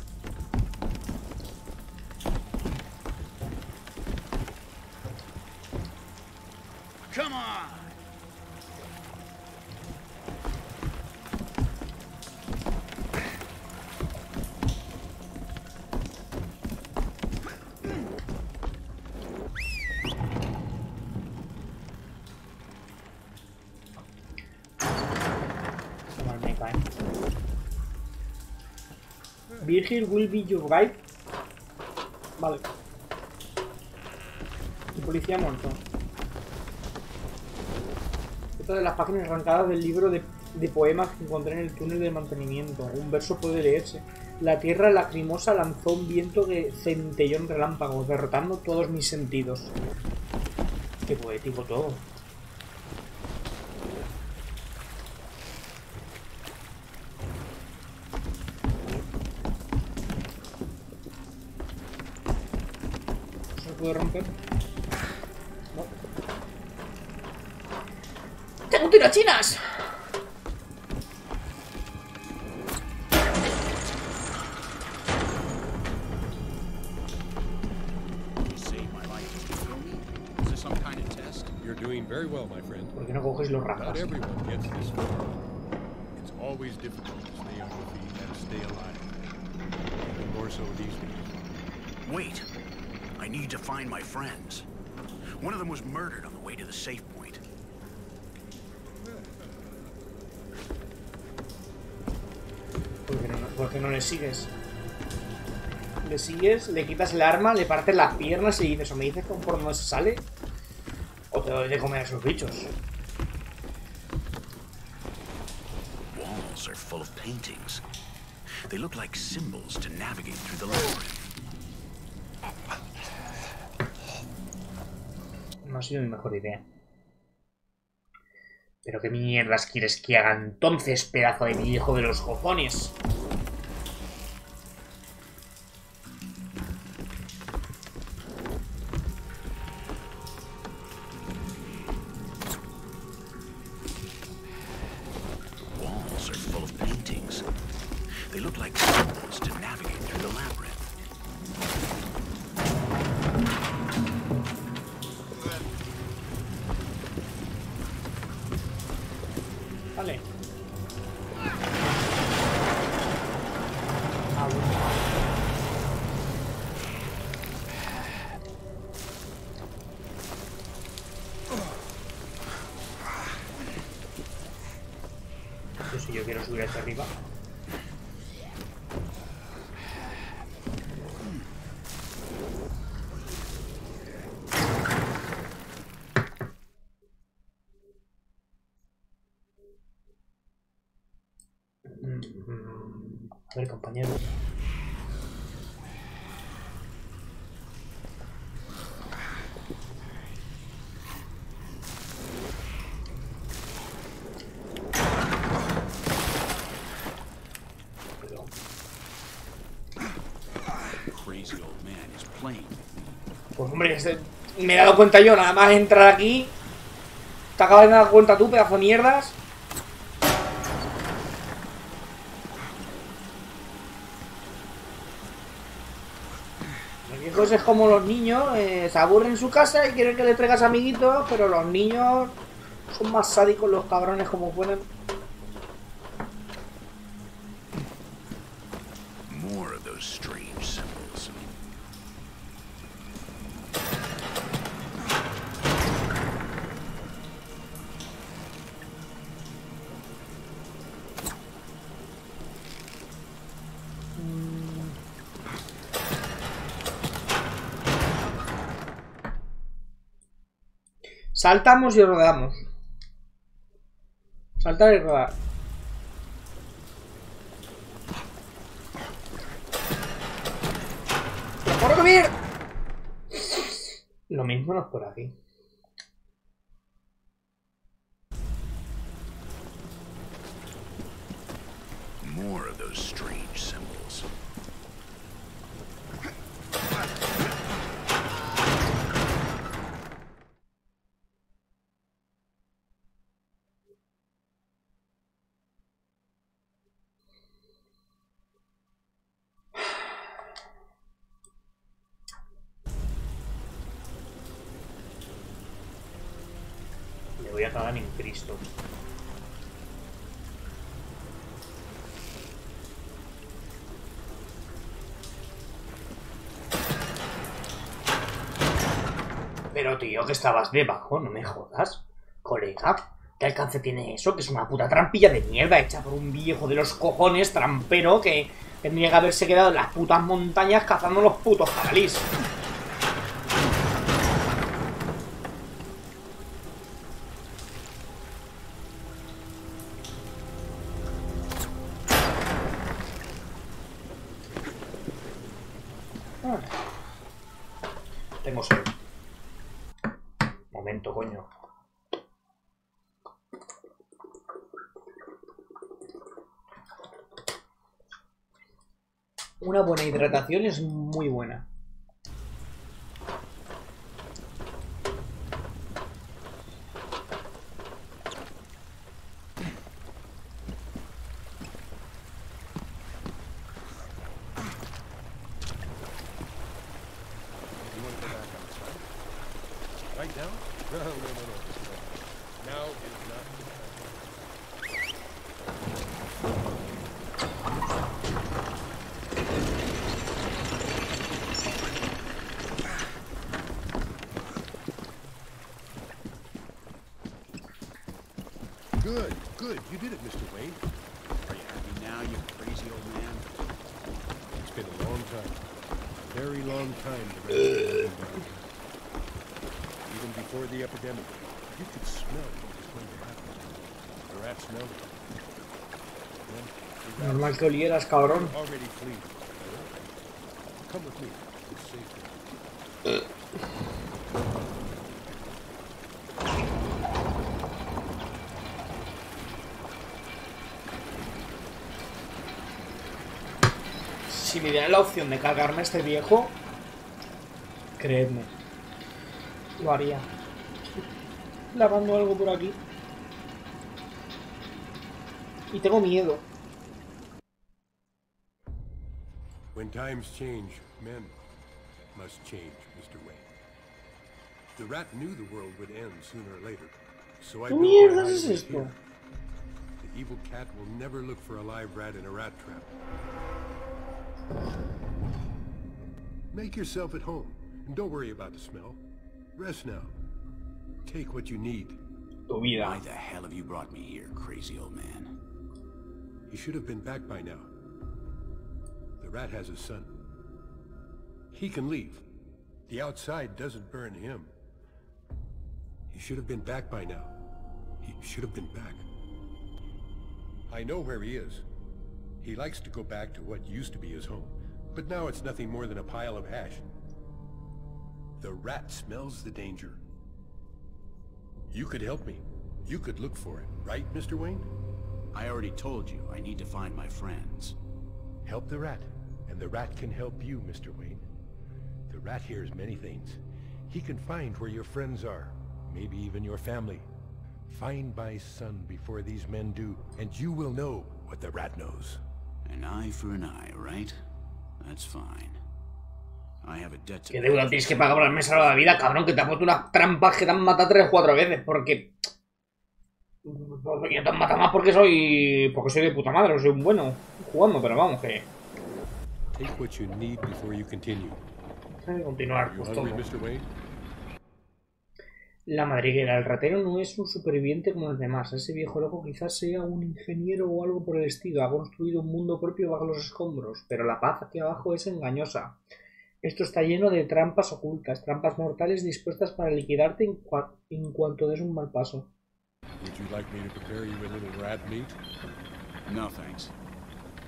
Come on! Virgil will be your guide. Vale. El policía muerto. Esta de las páginas arrancadas del libro de poemas que encontré en el túnel de mantenimiento. Un verso puede leerse. La tierra lacrimosa lanzó un viento de centellón relámpago, derrotando todos mis sentidos. Qué poético todo. Romper. No. ¡Tengo tirachinas! ¿Por qué no coges los rajas? Wait. I need to find my friends. One of them was murdered on the way to the safe point. ¿Por qué no le sigues? Le sigues, le quitas el arma, le partes las piernas y dices, o me dices por dónde se sale, o te doy de comer a esos bichos. Walls are full of paintings. They look like symbols to navigate through the labyrinth. No ha sido mi mejor idea. Pero qué mierdas quieres que haga entonces, pedazo de mi hijo de los cojones. A ver, compañero. Pues hombre, me he dado cuenta yo, nada más entrar aquí. Te acabas de dar cuenta tú, pedazo de mierdas. Es como los niños, se aburren en su casa y quieren que le traigas amiguitos, pero los niños son más sádicos los cabrones como pueden. Saltamos y rodamos. Saltar y rodar. ¡Por comer! Lo mismo no es por aquí. More of those strange symbols. voy a cagar en Cristo. Pero tío, que estabas debajo, no me jodas. Colega, ¿qué alcance tiene eso? Que es una puta trampilla de mierda hecha por un viejo de los cojones trampero que tendría que haberse quedado en las putas montañas cazando los putos jabalís. Tengo sed. Momento, coño. Una buena hidratación es muy buena. Normal que olieras, cabrón. Si me dieran la opción de cargarme a este viejo, creedme, lo haría. Lavando algo por aquí. Y tengo miedo. When times change, men must change, Mr. Wayne. The rat knew the world would end sooner or later, so I built my hideaway here. The evil cat will never look for a live rat in a rat trap. Make yourself at home, and don't worry about the smell. Rest now. Take what you need. Why the hell have you brought me here, crazy old man? You should have been back by now. The rat has a son. He can leave. The outside doesn't burn him. He should have been back by now. He should have been back. I know where he is. He likes to go back to what used to be his home, but now it's nothing more than a pile of ash. The rat smells the danger. You could help me. You could look for it, right, Mr. Wayne? I already told you I need to find my friends. Help the rat, and the rat can help you, Mr. Wayne. The rat hears many things. He can find where your friends are, maybe even your family. Find my son before these men do, and you will know what the rat knows. An eye for an eye, right? That's fine. I have a debt to... ¿Qué deuda tienes que pagar por haberme salvado la vida, cabrón? Que te has puesto unas trampas que te han matado 3 o 4 veces, porque... Yo te han matado más porque soy... Porque soy de puta madre, no soy un bueno jugando, pero vamos, que... Hay que continuar, pues todo. La madriguera, el ratero no es un superviviente como los demás. Ese viejo loco quizás sea un ingeniero o algo por el estilo. Ha construido un mundo propio bajo los escombros, pero la paz aquí abajo es engañosa. Esto está lleno de trampas ocultas, trampas mortales dispuestas para liquidarte en cuanto des un mal paso. Would you like me to prepare you a little rat meat? No, thanks.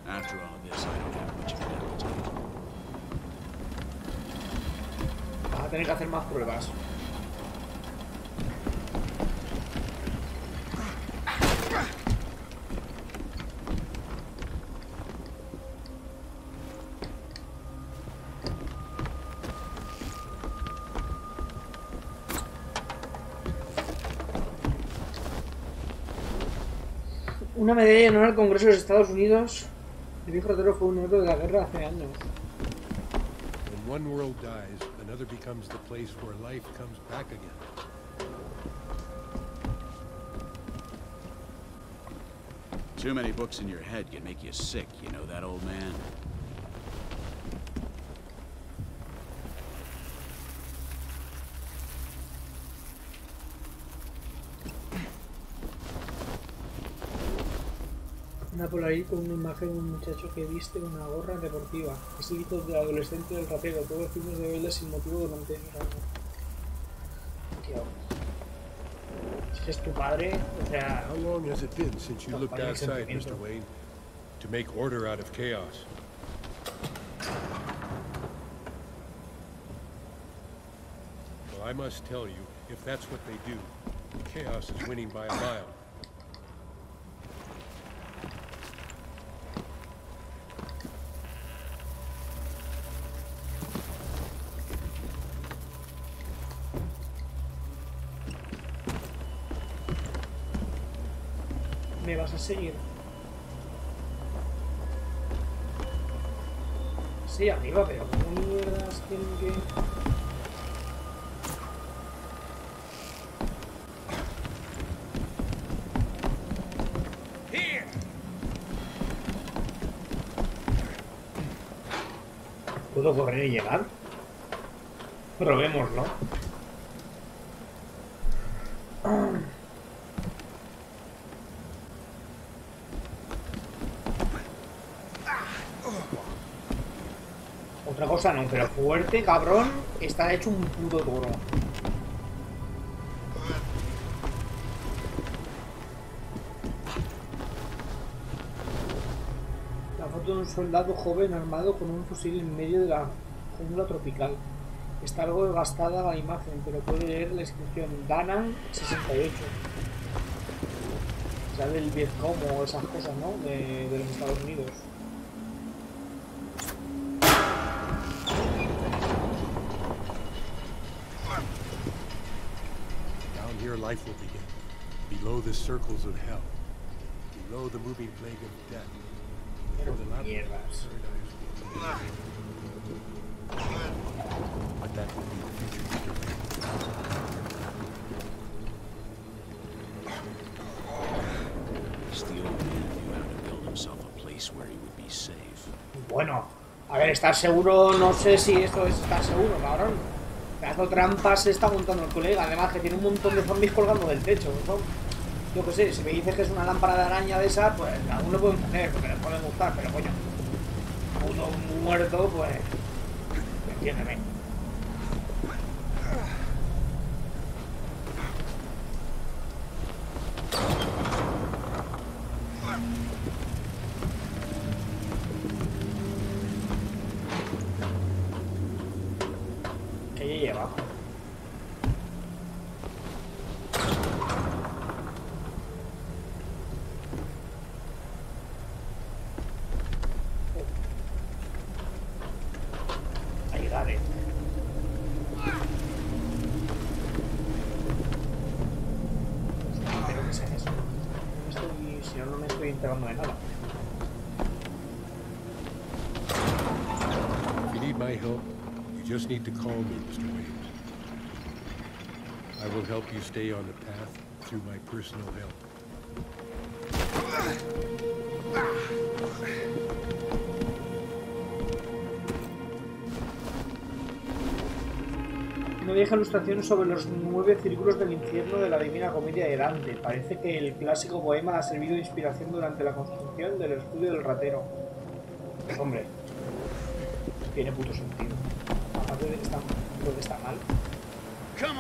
After all this, I don't have much of an appetite. Vas a tener que hacer más pruebas. Una medalla en honor al Congreso de los Estados Unidos. El viejo ratero fue un héroe de la guerra hace años. Too many books in your head can make you sick, you know that, old man? Por ahí con una imagen de un muchacho que viste una gorra deportiva. Este hijo de adolescente del rapero, todos fuimos de baile sin motivo durante esos años. Si es tu padre, o sea... How long has it been since you looked outside, Mr. Wayne, to make order out of chaos? Well, I must tell you, if that's what they do, chaos is winning by a mile. Seguir. Sí, arriba, pero ¿cómo mierdas tienen que...? ¿Puedo correr y llegar? Probémoslo. No, pero fuerte, cabrón, está hecho un puto toro. La foto de un soldado joven armado con un fusil en medio de la jungla tropical. Está algo desgastada la imagen, pero puede leer la inscripción Danan 68. O sea, del Vietcong o esas cosas, ¿no? De los Estados Unidos. Life will begin, below the circles of hell, below the moving plague of death, before the labyrinth of paradise will begin. But that will be the future, Mr. This the old man knew how to build himself a place where he would be safe. Bueno, a ver, ¿estás seguro? No sé si esto es estar seguro, cabrón. Pedazo de trampa se está montando el colega. Además que tiene un montón de zombies colgando del techo, ¿no? Yo qué sé, si me dices que es una lámpara de araña de esa, pues aún lo pueden hacer, porque les pueden gustar, pero coño, uno muerto, pues... Entiéndeme. Need to call me, Mr. Williams. I will help you stay on the path through my personal help. Una vieja ilustración sobre los 9 círculos del infierno de la Divina Comedia de Dante. Parece que el clásico poema ha servido de inspiración durante la construcción del estudio del ratero. Pues hombre, tiene puto sentido. Creo que está mal. Vale.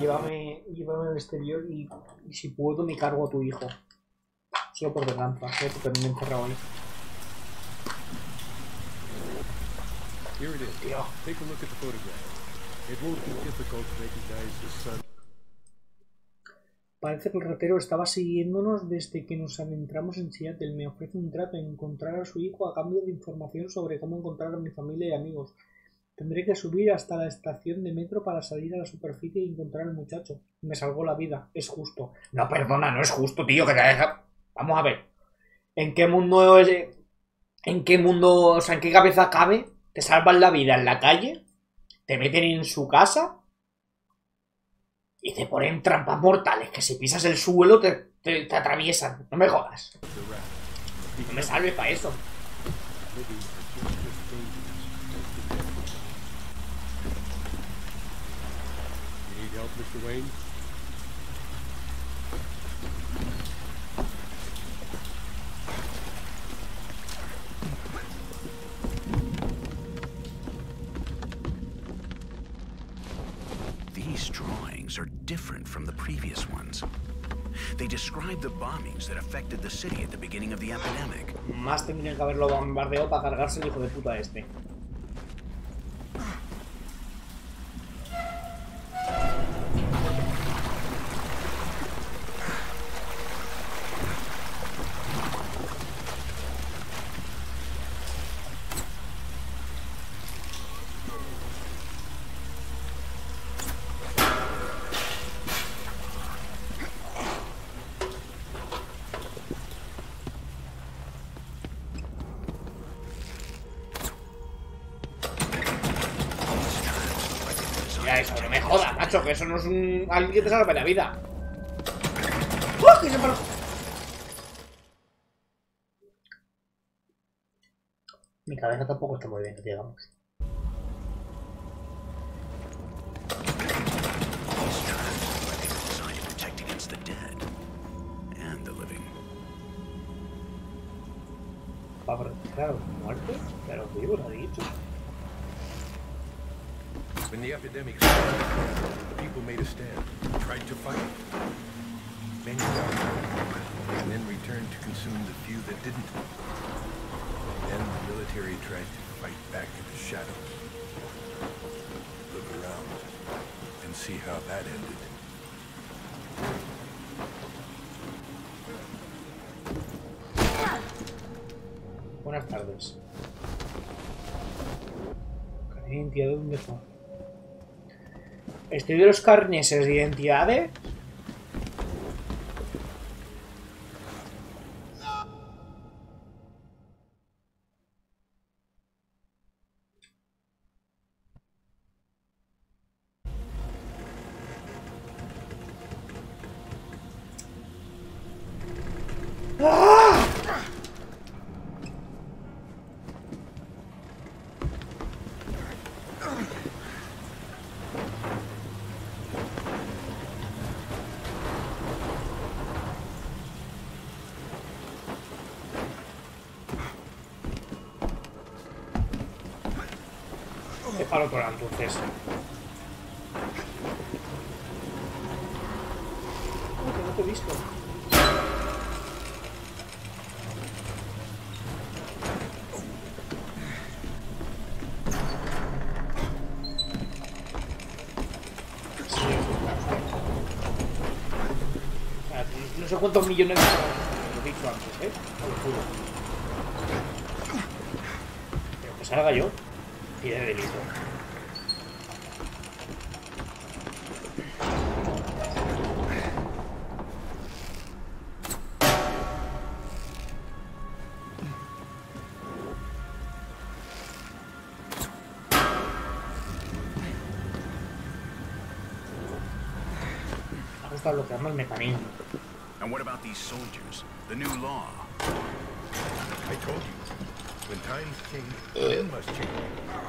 Llévame al exterior y si puedo me cargo a tu hijo. Solo por delante, ¿eh? Porque me he encerrado ahí. Here it is. Tío. Take a look at the photograph. It won't be difficult to recognize the sun. Parece que el ratero estaba siguiéndonos desde que nos adentramos en Seattle. Me ofrece un trato: encontrar a su hijo a cambio de información sobre cómo encontrar a mi familia y amigos. Tendré que subir hasta la estación de metro para salir a la superficie y encontrar al muchacho. Me salvó la vida. Es justo. No, perdona, no es justo, tío, que te deja... Vamos a ver. ¿En qué mundo es... ¿En qué mundo... O sea, ¿en qué cabeza cabe? Te salvan la vida en la calle, te meten en su casa... Y te ponen trampas mortales, que si pisas el suelo te atraviesan. No me jodas. No me salve para eso. These drawings are different from the previous ones. They describe the bombings that affected the city at the beginning of the epidemic. Más tendrían que haberlo bombardeado para cargarse el hijo de puta este. Que eso no es un... alguien que te salve la vida. ¡Oh, que se paró! Mi cabeza tampoco está muy bien, digamos. ¿Para proteger a los muertos? Pero los vivos, ha dicho. When the epidemic started, the people made a stand, tried to fight it. Many died, and then returned to consume the few that didn't. Then the military tried to fight back in the shadows. Look around and see how that ended. Buenas tardes. Identidad de un dejo. Estoy de los carneses de identidades. ¡Ah! Para otro lado, entonces. No te he visto. Sí. O sea, no sé cuántos millones de personas, lo he dicho antes, ¿eh? Te lo juro. Pero que salga yo. Tiene delito. Ha costado bloquearme el mecanismo. And what about these soldiers? The new law. I told you. When times change, men must change.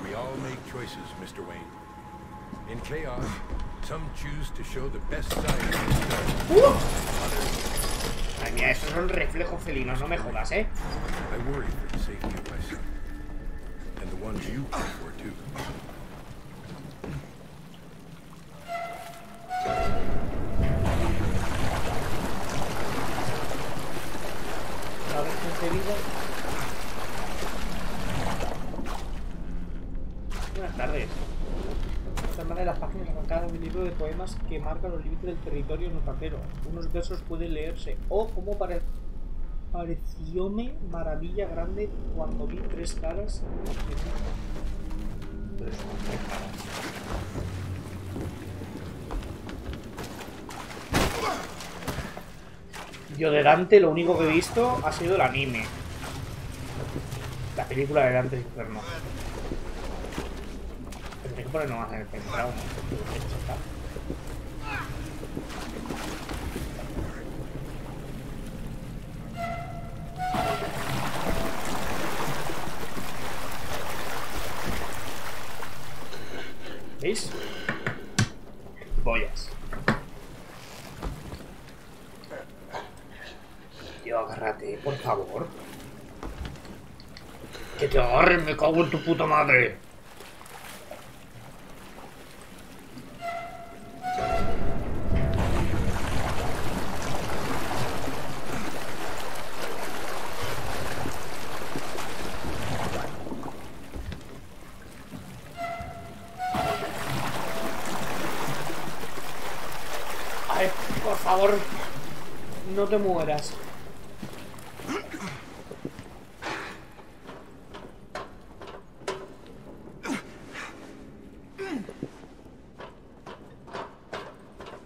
We all make choices, Mr. Wayne. In chaos, some choose to show the best side. Ay, mira, esos son reflejos felinos, no me jodas, ¿eh? I worry for the safety of my son. And the ones you pray for, too. De poemas que marcan los límites del territorio notatero. Unos versos pueden leerse. Oh, como parecióme maravilla grande cuando vi tres caras. Yo de Dante lo único que he visto ha sido el anime. La película de Dante Inferno. Pero no vas a hacer el pentágono. ¿Veis? Boyas. Tío, agárrate, por favor. Que te agarren, me cago en tu puta madre. No te mueras.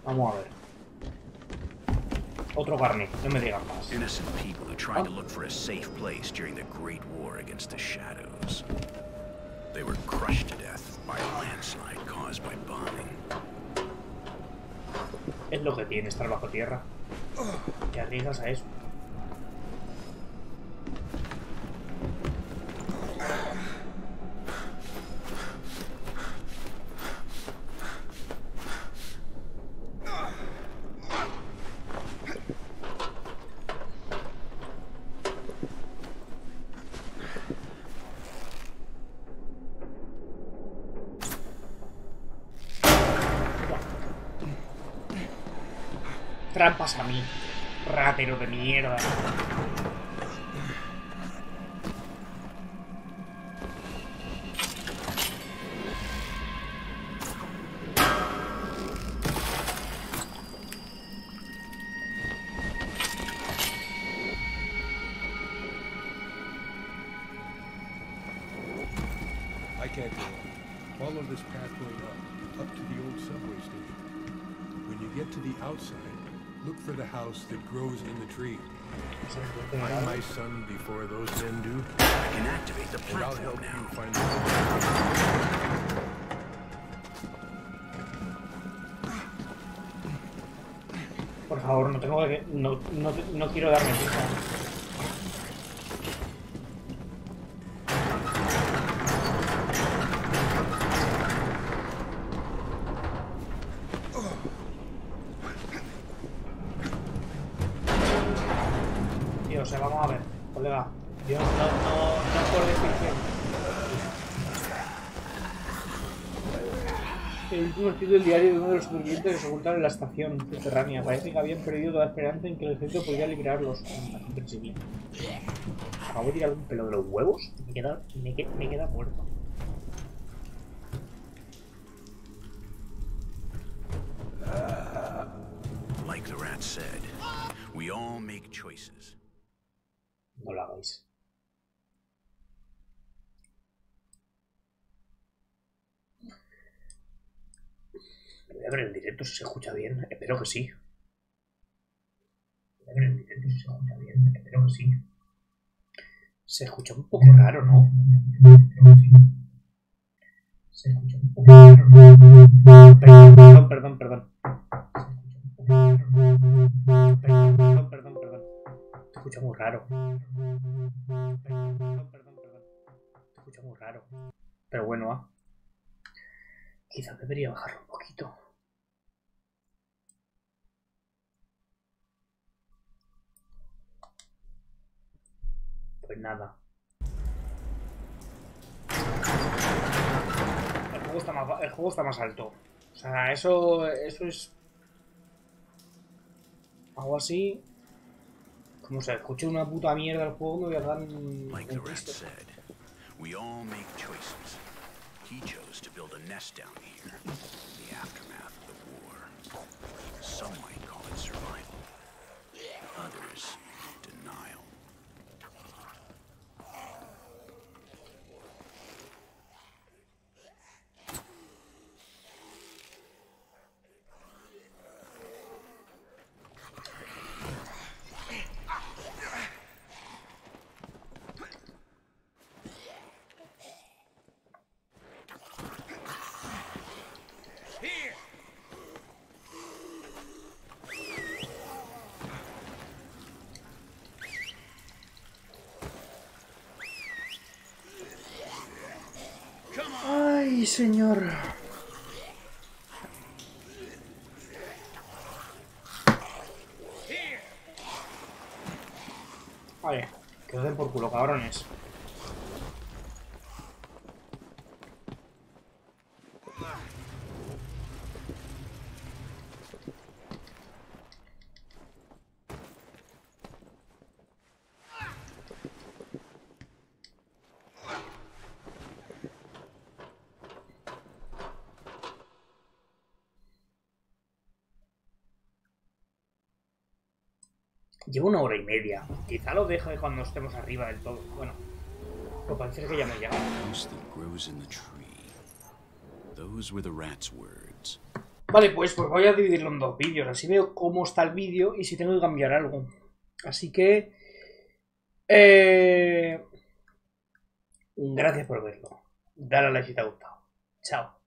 Vamos a ver. Otro carne, no me digas más. Innocent people who tried to look for a safe place during the Great War against the Shadows. They were crushed to death by a landslide caused by bombing. Es lo que tiene estar bajo tierra. Te arriesgas a eso. Trampas a mí, ratero de mierda. That grows in the tree. Find my son before those men do. I can activate the platform now. Find Por favor, no tengo que no quiero darme cuenta. El diario de uno de los supervivientes que se ocultaron en la estación subterránea. Parece que habían perdido toda esperanza en que el centro podía liberarlos. Acabo de tirar un pelo de los huevos y me queda muerto. No lo hagáis. Voy a ver en directo si se escucha bien, espero que sí. Voy a ver en directo si se escucha bien, espero que sí. Se escucha un poco raro, ¿no? Se escucha un poco raro, ¿no? Perdón. Se escucha muy raro. Se escucha muy raro. Pero bueno, ¿ah? Quizás debería bajarlo un poquito. Pues nada. El juego está más alto. O sea, eso es... Hago así... Como se escuche una puta mierda el juego, me voy a dar un triste. He chose to build a nest down here in the aftermath of the war. Some might call it survival, others denial. Ay, señor. Vale, que os den por culo, cabrones. Llevo una hora y media. Quizá lo deje cuando estemos arriba del todo. Bueno, pues parece que ya me llegado. Vale, pues voy a dividirlo en dos vídeos. Así veo cómo está el vídeo y si tengo que cambiar algo. Así que... gracias por verlo. Dale a like si te ha gustado. Chao.